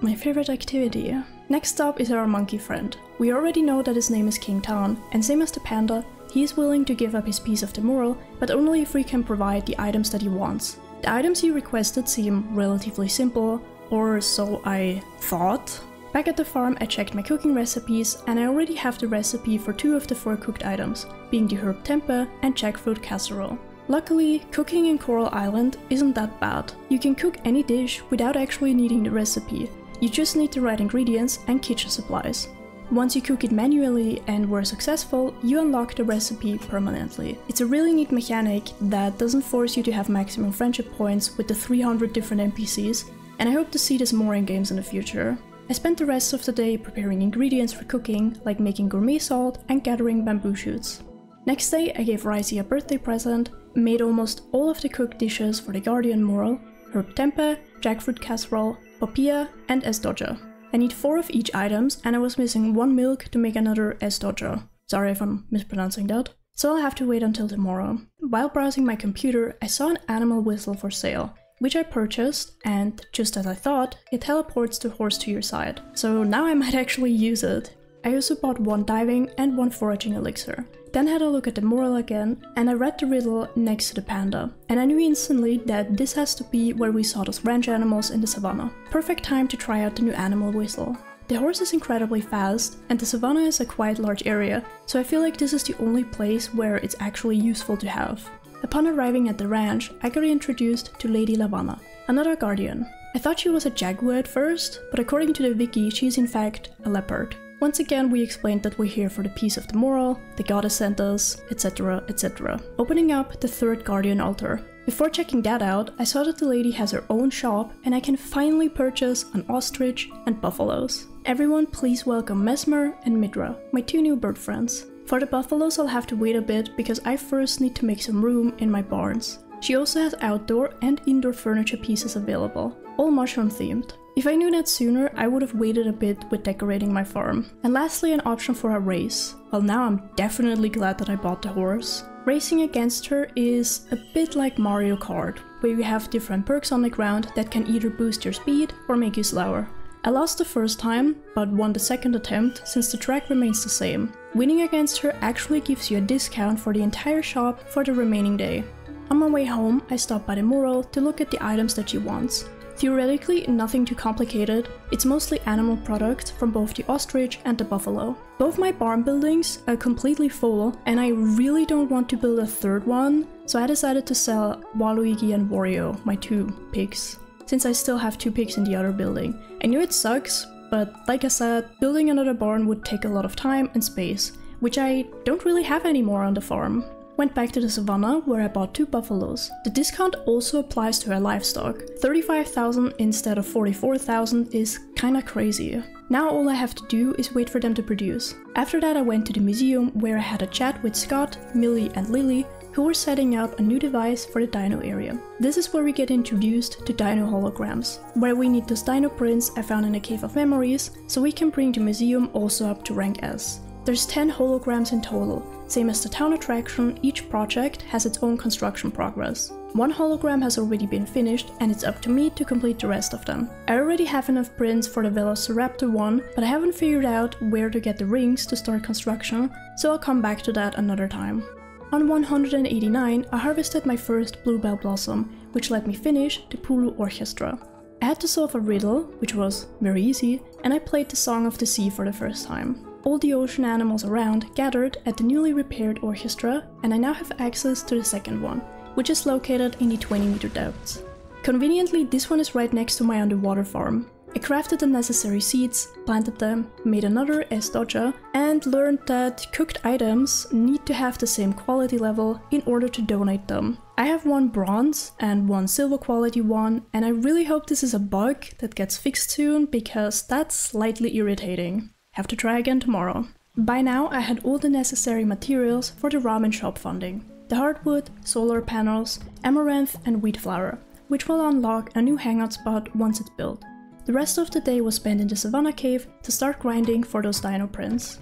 My favorite activity. Next up is our monkey friend. We already know that his name is King Tan, and same as the panda, he is willing to give up his piece of the moral, but only if we can provide the items that he wants. The items he requested seem relatively simple, or so I thought. Back at the farm I checked my cooking recipes, and I already have the recipe for 2 of the 4 cooked items, being the herb tempeh and jackfruit casserole. Luckily, cooking in Coral Island isn't that bad. You can cook any dish without actually needing the recipe. You just need the right ingredients and kitchen supplies. Once you cook it manually and were successful, you unlock the recipe permanently. It's a really neat mechanic that doesn't force you to have maximum friendship points with the 300 different NPCs, and I hope to see this more in games in the future. I spent the rest of the day preparing ingredients for cooking, like making gourmet salt and gathering bamboo shoots. Next day I gave Ricey a birthday present, made almost all of the cooked dishes for the Guardian Moral, herb tempeh, jackfruit casserole, papaya and S-Doja. I need 4 of each items, and I was missing 1 milk to make another S-Doja. Sorry if I'm mispronouncing that. So I'll have to wait until tomorrow. While browsing my computer, I saw an animal whistle for sale, which I purchased, and just as I thought, it teleports the horse to your side. So now I might actually use it. I also bought 1 diving and 1 foraging elixir. Then had a look at the moral again, and I read the riddle next to the panda, and I knew instantly that this has to be where we saw those ranch animals in the savannah. Perfect time to try out the new animal whistle. The horse is incredibly fast, and the savannah is a quite large area, so I feel like this is the only place where it's actually useful to have. Upon arriving at the ranch, I got introduced to Lady Lavana, another guardian. I thought she was a jaguar at first, but according to the wiki, she is in fact a leopard. Once again, we explained that we're here for the piece of the moral, the goddess sent us, etc, etc. Opening up the 3rd guardian altar. Before checking that out, I saw that the lady has her own shop, and I can finally purchase an ostrich and buffaloes. Everyone please welcome Mesmer and Mitra, my 2 new bird friends. For the buffaloes I'll have to wait a bit, because I first need to make some room in my barns. She also has outdoor and indoor furniture pieces available, all mushroom themed. If I knew that sooner, I would have waited a bit with decorating my farm. And lastly, an option for a race. Well, now I'm definitely glad that I bought the horse. Racing against her is a bit like Mario Kart, where you have different perks on the ground that can either boost your speed or make you slower. I lost the first time, but won the second attempt, since the track remains the same. Winning against her actually gives you a discount for the entire shop for the remaining day. On my way home, I stopped by the moral to look at the items that she wants. Theoretically, nothing too complicated, it's mostly animal products from both the ostrich and the buffalo. Both my barn buildings are completely full, and I really don't want to build a 3rd one, so I decided to sell Baruigi and Warrior, my 2 pigs, since I still have 2 pigs in the other building. I knew it sucks, but like I said, building another barn would take a lot of time and space, which I don't really have anymore on the farm. Went back to the savannah, where I bought 2 buffaloes. The discount also applies to her livestock. 35,000 instead of 44,000 is kinda crazy. Now all I have to do is wait for them to produce. After that I went to the museum, where I had a chat with Scott, Millie and Lily, who were setting up a new device for the dino area. This is where we get introduced to dino holograms, where we need those dino prints I found in the Cave of Memories, so we can bring the museum also up to rank S. There's 10 holograms in total. Same as the town attraction, each project has its own construction progress. 1 hologram has already been finished, and it's up to me to complete the rest of them. I already have enough prints for the Velociraptor one, but I haven't figured out where to get the rings to start construction, so I'll come back to that another time. On 189, I harvested my first bluebell blossom, which let me finish the Puru Orchestra. I had to solve a riddle, which was very easy, and I played the Song of the Sea for the first time. All the ocean animals around gathered at the newly repaired orchestra, and I now have access to the 2nd one, which is located in the 20-meter depths. Conveniently, this one is right next to my underwater farm. I crafted the necessary seeds, planted them, made another as doja, and learned that cooked items need to have the same quality level in order to donate them. I have one bronze and one silver quality one, and I really hope this is a bug that gets fixed soon because that's slightly irritating. Have to try again tomorrow. By now I had all the necessary materials for the ramen shop funding. The hardwood, solar panels, amaranth and wheat flour, which will unlock a new hangout spot once it's built. The rest of the day was spent in the Savannah Cave to start grinding for those dino prints.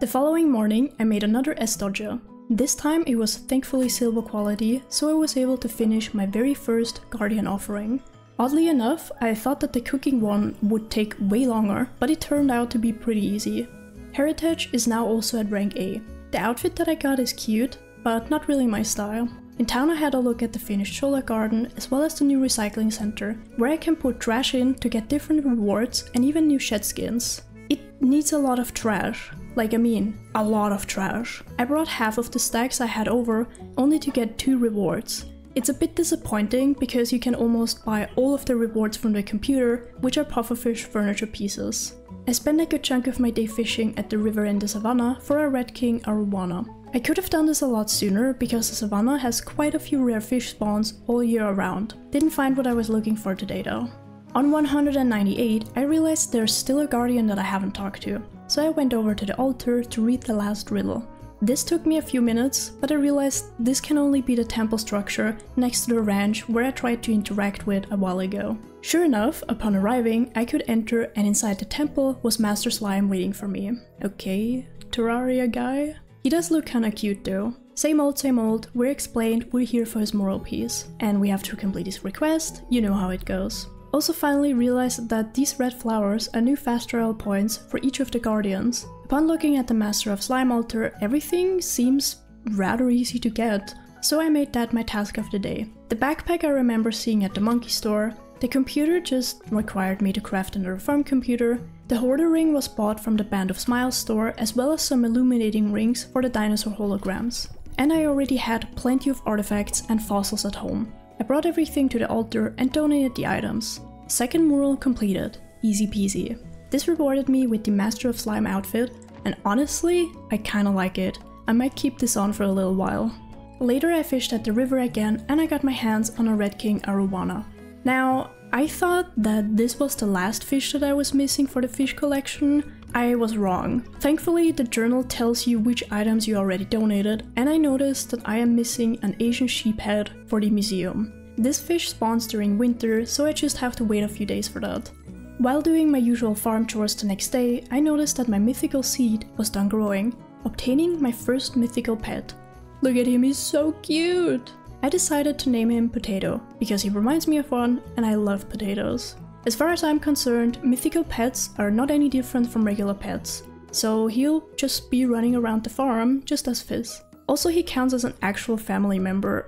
The following morning I made another S-Doja. This time it was thankfully silver quality, so I was able to finish my very first Guardian offering. Oddly enough, I thought that the cooking one would take way longer, but it turned out to be pretty easy. Heritage is now also at rank A. The outfit that I got is cute, but not really my style. In town I had a look at the finished solar garden as well as the new recycling center, where I can put trash in to get different rewards and even new shed skins. It needs a lot of trash. Like, I mean, a lot of trash. I brought half of the stacks I had over only to get 2 rewards. It's a bit disappointing because you can almost buy all of the rewards from the computer, which are pufferfish furniture pieces. I spent a good chunk of my day fishing at the river in the savannah for a Red King arowana. I could have done this a lot sooner because the savannah has quite a few rare fish spawns all year around. Didn't find what I was looking for today though. On 198 I realized there's still a guardian that I haven't talked to, so I went over to the altar to read the last riddle. This took me a few minutes, but I realized this can only be the temple structure next to the ranch where I tried to interact with a while ago. Sure enough, upon arriving I could enter, and inside the temple was Master Slime waiting for me. Okay, Terraria guy? He does look kinda cute though. Same old, we're explained, we're here for his moral piece, and we have to complete his request, you know how it goes. Also finally realized that these red flowers are new fast travel points for each of the guardians. Upon looking at the Master of Slime altar, everything seems rather easy to get, so I made that my task of the day. The backpack I remember seeing at the monkey store, the computer just required me to craft another farm computer, the hoarder ring was bought from the Band of Smiles store, as well as some illuminating rings for the dinosaur holograms. And I already had plenty of artifacts and fossils at home. I brought everything to the altar and donated the items. Second mural completed. Easy peasy. This rewarded me with the Master of Slime outfit, and honestly, I kinda like it. I might keep this on for a little while. Later I fished at the river again and I got my hands on a Red King arowana. Now, I thought that this was the last fish that I was missing for the fish collection. I was wrong. Thankfully, the journal tells you which items you already donated, and I noticed that I am missing an Asian sheep head for the museum. This fish spawns during winter, so I just have to wait a few days for that. While doing my usual farm chores the next day, I noticed that my mythical seed was done growing, obtaining my first mythical pet. Look at him, he's so cute! I decided to name him Potato, because he reminds me of one and I love potatoes. As far as I'm concerned, mythical pets are not any different from regular pets, so he'll just be running around the farm, just as Fizz. Also, he counts as an actual family member.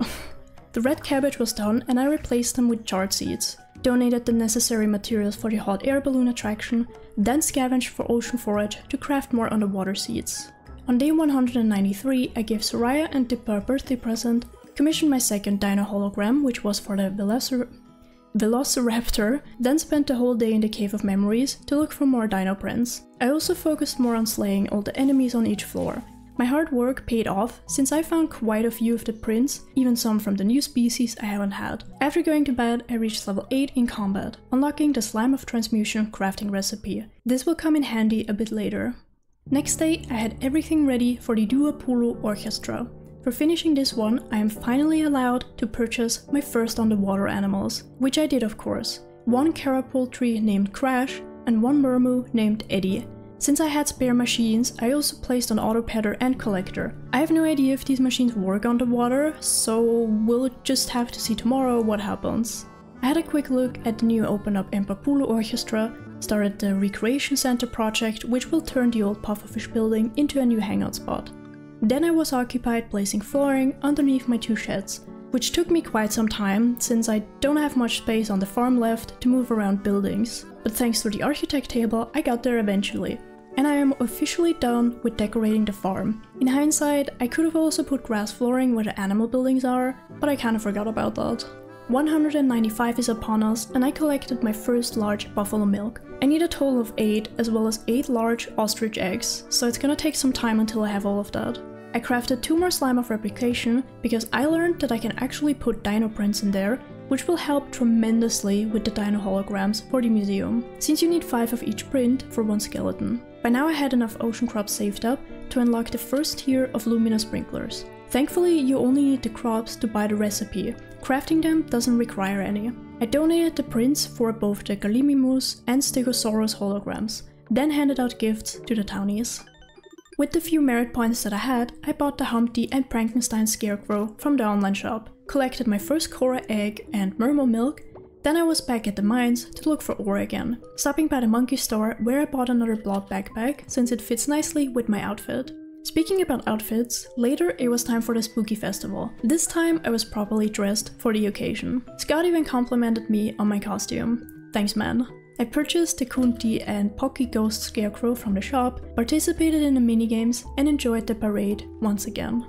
The red cabbage was done and I replaced them with chard seeds, donated the necessary materials for the hot air balloon attraction, then scavenged for ocean forage to craft more underwater seeds. On day 193 I gave Soraya and Dipper a birthday present, commissioned my second dino hologram, which was for the Velociraptor, then spent the whole day in the Cave of Memories to look for more dino prints. I also focused more on slaying all the enemies on each floor. My hard work paid off since I found quite a few of the prints, even some from the new species I haven't had. After going to bed, I reached level 8 in combat, unlocking the Slime of Transmutation crafting recipe. This will come in handy a bit later. Next day I had everything ready for the Duo Puru Orchestra. For finishing this one, I am finally allowed to purchase my first underwater animals, which I did of course. One carapult tree named Crash and one Mermu named Eddie. Since I had spare machines, I also placed an auto-petter and collector. I have no idea if these machines work underwater, so we'll just have to see tomorrow what happens. I had a quick look at the new Open Up Emperor Puru Orchestra, started the Recreation Center project, which will turn the old pufferfish building into a new hangout spot. Then I was occupied placing flooring underneath my 2 sheds, which took me quite some time since I don't have much space on the farm left to move around buildings, but thanks to the architect table I got there eventually. And I am officially done with decorating the farm. In hindsight, I could have also put grass flooring where the animal buildings are, but I kinda forgot about that. 195 is upon us, and I collected my first large buffalo milk. I need a total of 8, as well as 8 large ostrich eggs, so it's gonna take some time until I have all of that. I crafted 2 more slime of replication, because I learned that I can actually put dino prints in there, which will help tremendously with the dino holograms for the museum, since you need 5 of each print for 1 skeleton. By now I had enough ocean crops saved up to unlock the first tier of Lumina sprinklers. Thankfully, you only need the crops to buy the recipe, crafting them doesn't require any. I donated the prints for both the Gallimimus and Stegosaurus holograms, then handed out gifts to the townies. With the few merit points that I had, I bought the Humpty and Frankenstein Scarecrow from the online shop, collected my first Cora egg and Mermo milk, then I was back at the mines to look for ore again, stopping by the monkey store where I bought another blob backpack since it fits nicely with my outfit. Speaking about outfits, later it was time for the spooky festival. This time I was properly dressed for the occasion. Scott even complimented me on my costume. Thanks, man. I purchased the Kunti and Pocky Ghost Scarecrow from the shop, participated in the minigames, and enjoyed the parade once again.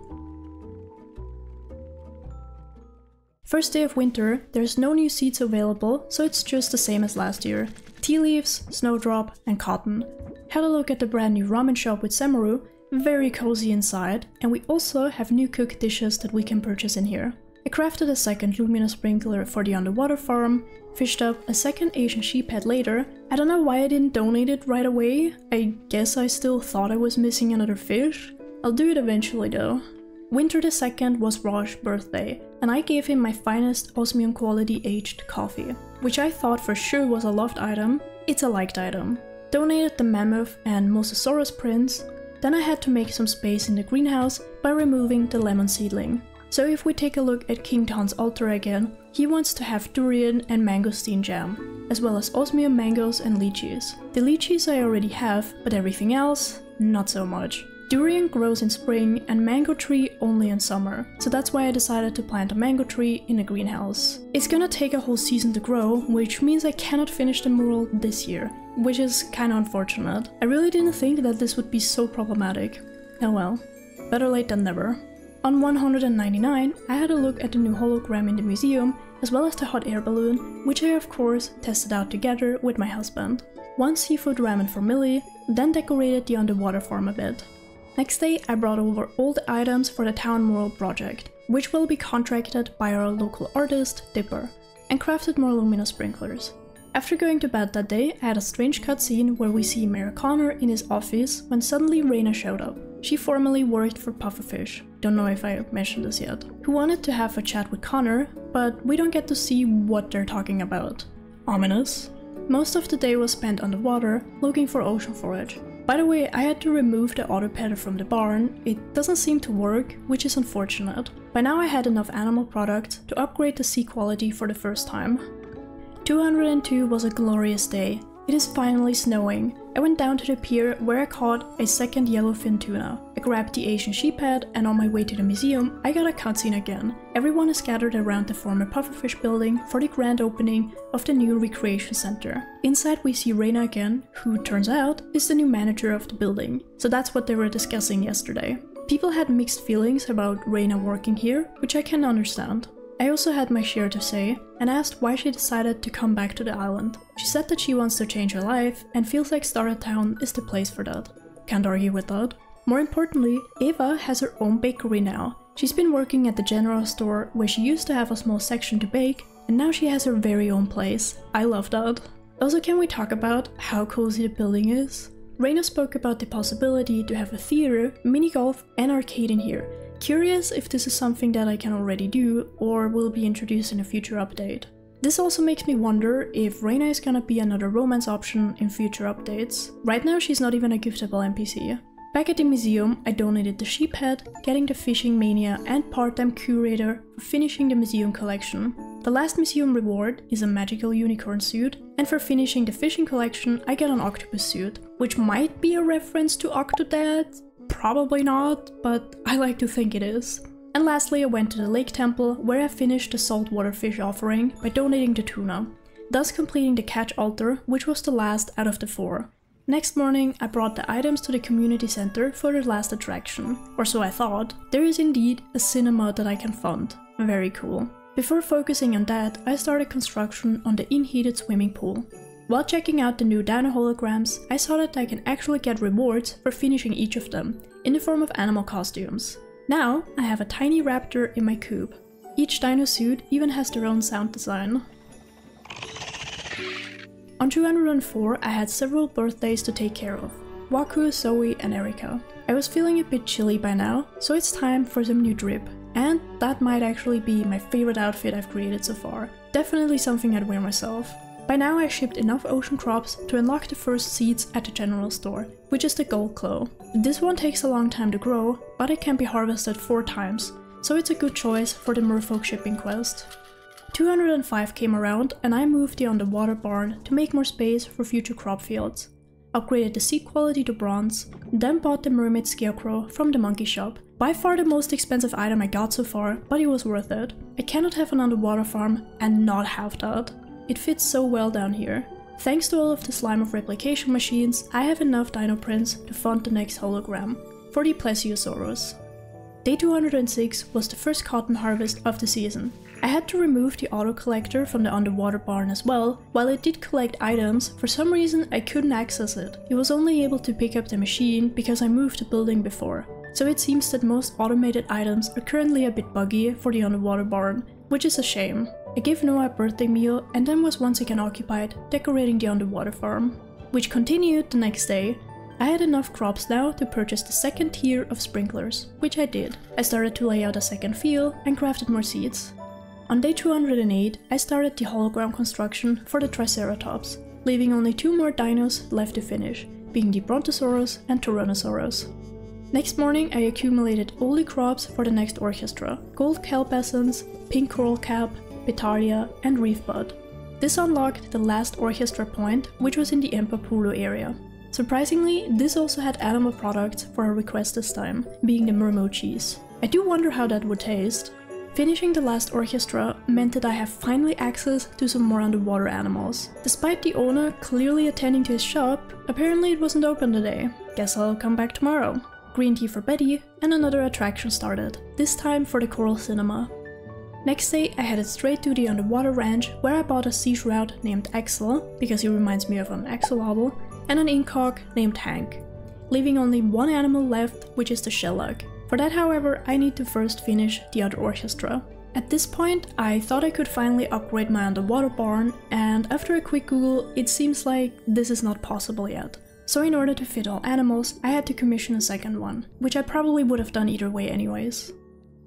First day of winter, there's no new seeds available, so it's just the same as last year. Tea leaves, snowdrop, and cotton. Had a look at the brand new ramen shop with Semeru, very cozy inside, and we also have new cooked dishes that we can purchase in here. I crafted a second Lumina sprinkler for the underwater farm, fished up a second Asian sheep head later. I don't know why I didn't donate it right away, I guess I still thought I was missing another fish. I'll do it eventually though. Winter the 2nd was Roche's birthday, and I gave him my finest osmium quality aged coffee, which I thought for sure was a loved item. It's a liked item. Donated the mammoth and Mosasaurus prints, then I had to make some space in the greenhouse by removing the lemon seedling. So if we take a look at King Tan's altar again, he wants to have durian and mangosteen jam, as well as osmium mangoes and lychees. The lychees I already have, but everything else, not so much. Durian grows in spring and mango tree only in summer, so that's why I decided to plant a mango tree in a greenhouse. It's gonna take a whole season to grow, which means I cannot finish the mural this year, which is kinda unfortunate. I really didn't think that this would be so problematic. Oh well, better late than never. On 199, I had a look at the new hologram in the museum, as well as the hot air balloon, which I of course tested out together with my husband. 1 seafood ramen for Millie, then decorated the underwater farm a bit. Next day, I brought over all the items for the town mural project, which will be contracted by our local artist, Dipper, and crafted more Lumina sprinklers. After going to bed that day, I had a strange cutscene where we see Mayor Connor in his office when suddenly Reina showed up. She formerly worked for Pufferfish, don't know if I mentioned this yet, who wanted to have a chat with Connor, but we don't get to see what they're talking about. Ominous. Most of the day was spent underwater, looking for ocean forage. By the way, I had to remove the autopedder from the barn, it doesn't seem to work, which is unfortunate. By now I had enough animal products to upgrade the sea quality for the first time. 202 was a glorious day, it is finally snowing. I went down to the pier where I caught a second yellowfin tuna. I grabbed the Asian sheep head and on my way to the museum I got a cutscene again. Everyone is gathered around the former Pufferfish building for the grand opening of the new recreation center. Inside we see Reina again, who turns out is the new manager of the building. So that's what they were discussing yesterday. People had mixed feelings about Reina working here, which I can understand. I also had my share to say and asked why she decided to come back to the island. She said that she wants to change her life and feels like Starlight Town is the place for that. Can't argue with that. More importantly, Eva has her own bakery now. She's been working at the general store where she used to have a small section to bake, and now she has her very own place. I love that. Also, can we talk about how cozy the building is? Reina spoke about the possibility to have a theater, mini golf, and arcade in here. Curious if this is something that I can already do or will be introduced in a future update. This also makes me wonder if Reina is gonna be another romance option in future updates. Right now she's not even a giftable NPC. Back at the museum, I donated the sheep head, getting the fishing mania and part-time curator for finishing the museum collection. The last museum reward is a magical unicorn suit, and for finishing the fishing collection I get an octopus suit, which might be a reference to Octodad. Probably not, but I like to think it is. And lastly, I went to the lake temple, where I finished the saltwater fish offering by donating the tuna, thus completing the catch altar, which was the last out of the 4. Next morning, I brought the items to the community center for the last attraction, or so I thought. There is indeed a cinema that I can fund. Very cool. Before focusing on that, I started construction on the in-heated swimming pool. While checking out the new dino holograms, I saw that I can actually get rewards for finishing each of them, in the form of animal costumes. Now I have a tiny raptor in my cube. Each dino suit even has their own sound design. On 204 I had several birthdays to take care of. Waku, Zoe and Erika. I was feeling a bit chilly by now, so it's time for some new drip. And that might actually be my favorite outfit I've created so far. Definitely something I'd wear myself. By now I shipped enough ocean crops to unlock the first seeds at the general store, which is the gold clove. This one takes a long time to grow, but it can be harvested 4 times, so it's a good choice for the merfolk shipping quest. 205 came around and I moved the underwater barn to make more space for future crop fields. Upgraded the seed quality to bronze, then bought the mermaid scarecrow from the monkey shop. By far the most expensive item I got so far, but it was worth it. I cannot have an underwater farm and not have that. It fits so well down here. Thanks to all of the slime of replication machines, I have enough dino prints to fund the next hologram, for the plesiosaurus. Day 206 was the first cotton harvest of the season. I had to remove the auto collector from the underwater barn as well. While it did collect items, for some reason I couldn't access it. It was only able to pick up the machine because I moved the building before. So it seems that most automated items are currently a bit buggy for the underwater barn, which is a shame. I gave Noah a birthday meal and then was once again occupied decorating the underwater farm, which continued the next day. I had enough crops now to purchase the second tier of sprinklers, which I did. I started to lay out a second field and crafted more seeds. On day 208, I started the hologram construction for the Triceratops, leaving only 2 more dinos left to finish, being the Brontosaurus and Tyrannosaurus. Next morning I accumulated all the crops for the next orchestra, gold calabasins, pink coral cap, Petaria and Reef Bud. This unlocked the last orchestra point, which was in the Emperor Puru area. Surprisingly, this also had animal products for a request this time, being the Murmo cheese. I do wonder how that would taste. Finishing the last orchestra meant that I have finally access to some more underwater animals. Despite the owner clearly attending to his shop, apparently it wasn't open today. Guess I'll come back tomorrow. Green tea for Betty, and another attraction started, this time for the Coral Cinema. Next day I headed straight to the underwater ranch where I bought a sea shroud named Axel, because he reminds me of an axolotl, and an incock named Hank, leaving only 1 animal left, which is the shellac. For that however, I need to first finish the other orchestra. At this point I thought I could finally upgrade my underwater barn, and after a quick Google it seems like this is not possible yet. So in order to fit all animals I had to commission a second one, which I probably would have done either way anyways.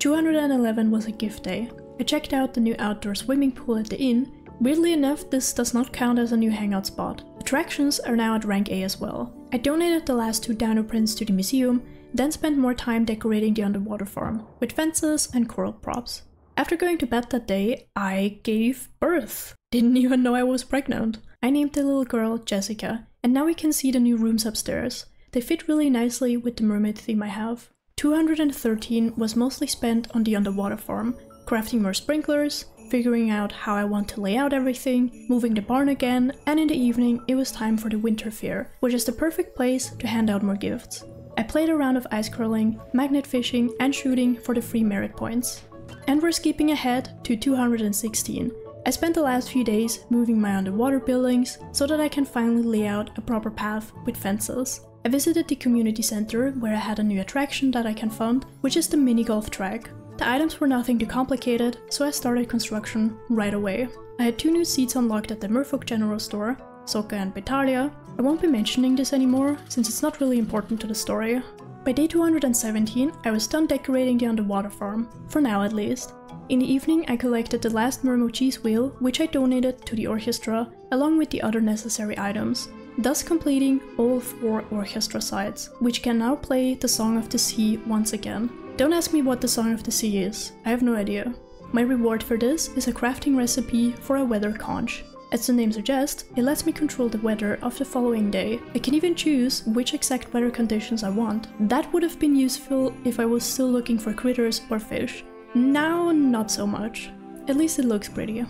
211 was a gift day. I checked out the new outdoor swimming pool at the inn. Weirdly enough, this does not count as a new hangout spot. Attractions are now at rank A as well. I donated the last 2 dino prints to the museum, then spent more time decorating the underwater farm, with fences and coral props. After going to bed that day, I gave birth. Didn't even know I was pregnant. I named the little girl Jessica, and now we can see the new rooms upstairs. They fit really nicely with the mermaid theme I have. 213 was mostly spent on the underwater farm, crafting more sprinklers, figuring out how I want to lay out everything, moving the barn again, and in the evening it was time for the winter fair, which is the perfect place to hand out more gifts. I played a round of ice curling, magnet fishing and shooting for the free merit points. And we're skipping ahead to 216. I spent the last few days moving my underwater buildings so that I can finally lay out a proper path with fences. I visited the community center where I had a new attraction that I can fund, which is the mini golf track. The items were nothing too complicated, so I started construction right away. I had 2 new seats unlocked at the merfolk general store, Socket and Petaria. I won't be mentioning this anymore, since it's not really important to the story. By day 217, I was done decorating the underwater farm, for now at least. In the evening I collected the last Murmo cheese wheel, which I donated to the orchestra, along with the other necessary items, thus completing all 4 orchestra sides, which can now play the Song of the Sea once again. Don't ask me what the Song of the Sea is, I have no idea. My reward for this is a crafting recipe for a weather conch. As the name suggests, it lets me control the weather of the following day. I can even choose which exact weather conditions I want. That would have been useful if I was still looking for critters or fish. Now not so much. At least it looks pretty.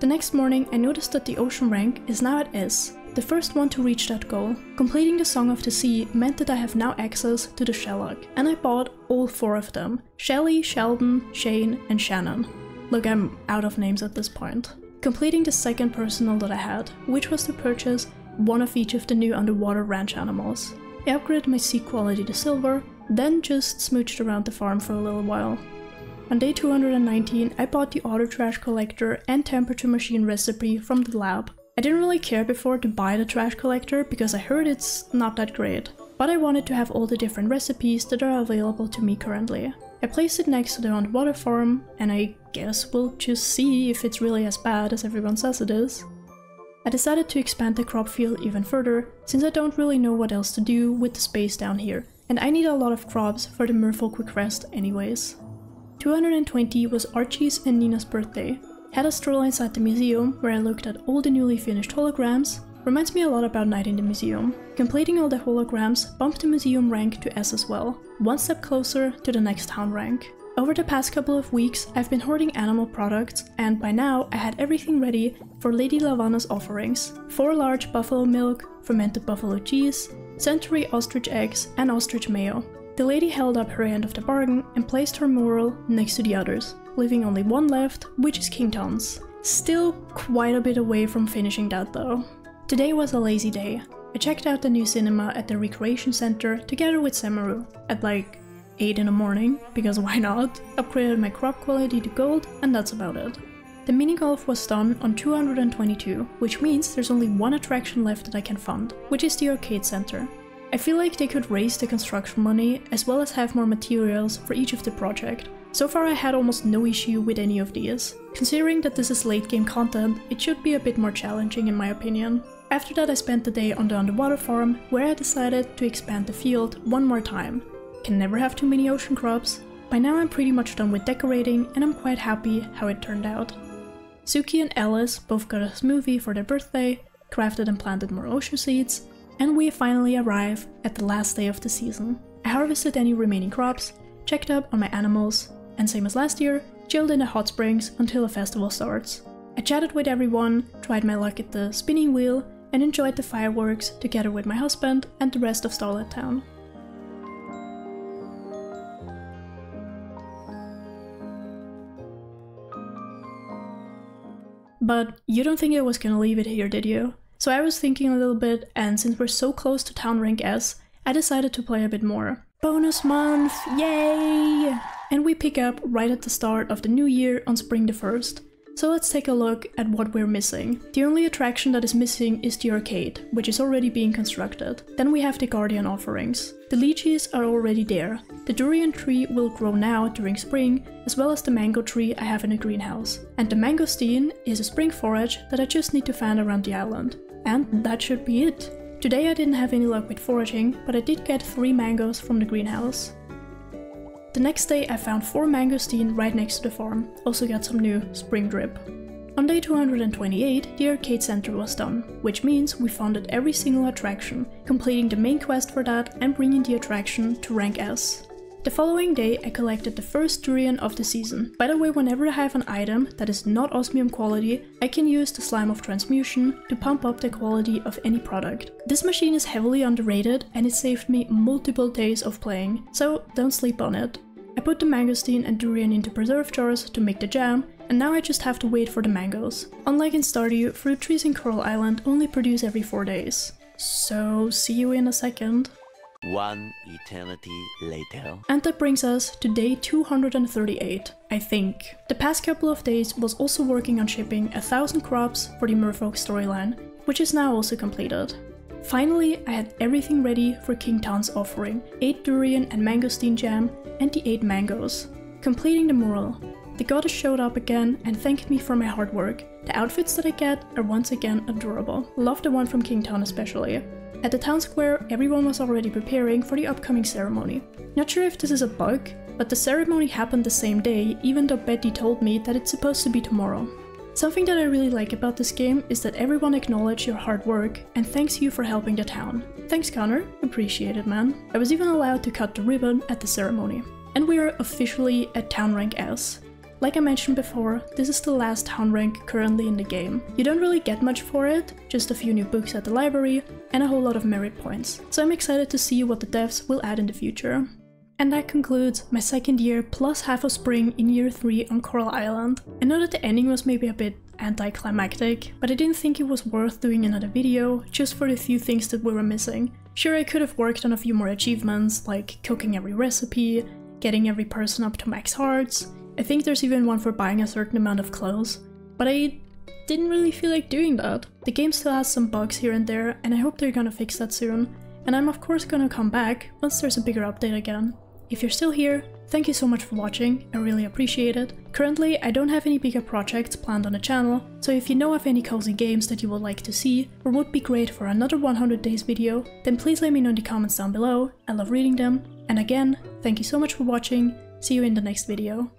The next morning I noticed that the ocean rank is now at S, the first one to reach that goal. Completing the Song of the Sea meant that I have now access to the shellac, and I bought all 4 of them, Shelly, Sheldon, Shane and Shannon. Look, I'm out of names at this point. Completing the second personal that I had, which was to purchase one of each of the new underwater ranch animals. I upgraded my sea quality to silver, then just smooched around the farm for a little while. On day 219, I bought the auto trash collector and temperature machine recipe from the lab. I didn't really care before to buy the trash collector because I heard it's not that great, but I wanted to have all the different recipes that are available to me currently. I placed it next to the underwater farm, and I guess we'll just see if it's really as bad as everyone says it is. I decided to expand the crop field even further, since I don't really know what else to do with the space down here, and I need a lot of crops for the Merfolk Quick Rest anyways. 220 was Archie's and Nina's birthday. Had a stroll inside the museum, where I looked at all the newly finished holograms. Reminds me a lot about Night in the Museum. Completing all the holograms bumped the museum rank to S as well, one step closer to the next town rank. Over the past couple of weeks, I've been hoarding animal products, and by now I had everything ready for Lady Lavanna's offerings. 4 large buffalo milk, fermented buffalo cheese, century ostrich eggs, and ostrich mayo. The lady held up her end of the bargain and placed her moral next to the others, leaving only one left, which is King Tan's. Still quite a bit away from finishing that though. Today was a lazy day. I checked out the new cinema at the recreation center together with Semeru at like 8 in the morning, because why not? Upgraded my crop quality to gold, and that's about it. The mini golf was done on 222, which means there's only one attraction left that I can fund, which is the arcade center. I feel like they could raise the construction money, as well as have more materials for each of the project. So far I had almost no issue with any of these. Considering that this is late game content, it should be a bit more challenging in my opinion. After that I spent the day on the underwater farm, where I decided to expand the field one more time. Can never have too many ocean crops. By now I'm pretty much done with decorating, and I'm quite happy how it turned out. Suki and Alice both got a smoothie for their birthday, crafted and planted more ocean seeds, and we finally arrive at the last day of the season. I harvested any remaining crops, checked up on my animals, and same as last year, chilled in the hot springs until the festival starts. I chatted with everyone, tried my luck at the spinning wheel, and enjoyed the fireworks together with my husband and the rest of Starlet Town. But you don't think I was gonna leave it here, did you? So I was thinking a little bit, and since we're so close to town rank S, I decided to play a bit more. Bonus month! Yay! And we pick up right at the start of the new year on spring the 1st. So let's take a look at what we're missing. The only attraction that is missing is the arcade, which is already being constructed. Then we have the guardian offerings. The lychees are already there. The durian tree will grow now during spring, as well as the mango tree I have in a greenhouse. And the mangosteen is a spring forage that I just need to find around the island. And that should be it. Today I didn't have any luck with foraging, but I did get 3 mangoes from the greenhouse. The next day I found 4 mangosteen right next to the farm, also got some new spring drip. On day 228 the arcade center was done, which means we funded every single attraction, completing the main quest for that and bringing the attraction to rank S. The following day I collected the first durian of the season. By the way, whenever I have an item that is not osmium quality, I can use the slime of transmutation to pump up the quality of any product. This machine is heavily underrated and it saved me multiple days of playing, so don't sleep on it. I put the mangosteen and durian into preserve jars to make the jam, and now I just have to wait for the mangoes. Unlike in Stardew, fruit trees in Coral Island only produce every 4 days. So see you in a second. One eternity later. And that brings us to day 238, I think. The past couple of days was also working on shipping 1,000 crops for the Merfolk storyline, which is now also completed. Finally, I had everything ready for King Tan's offering, 8 durian and mangosteen jam, and the 8 mangoes. Completing the mural. The goddess showed up again and thanked me for my hard work. The outfits that I get are once again adorable. Love the one from King Tan especially. At the town square, everyone was already preparing for the upcoming ceremony. Not sure if this is a bug, but the ceremony happened the same day, even though Betty told me that it's supposed to be tomorrow. Something that I really like about this game is that everyone acknowledges your hard work and thanks you for helping the town. Thanks Connor, appreciate it man. I was even allowed to cut the ribbon at the ceremony. And we are officially at town rank S. Like I mentioned before, this is the last town rank currently in the game. You don't really get much for it, just a few new books at the library and a whole lot of merit points. So I'm excited to see what the devs will add in the future. And that concludes my second year plus half of spring in year 3 on Coral Island. I know that the ending was maybe a bit anticlimactic, but I didn't think it was worth doing another video just for the few things that we were missing. Sure, I could have worked on a few more achievements, like cooking every recipe, getting every person up to max hearts. I think there's even one for buying a certain amount of clothes, but I didn't really feel like doing that. The game still has some bugs here and there, and I hope they're gonna fix that soon. And I'm of course gonna come back once there's a bigger update again. If you're still here, thank you so much for watching, I really appreciate it. Currently, I don't have any bigger projects planned on the channel, so if you know of any cozy games that you would like to see, or would be great for another 100 days video, then please let me know in the comments down below, I love reading them. And again, thank you so much for watching, see you in the next video.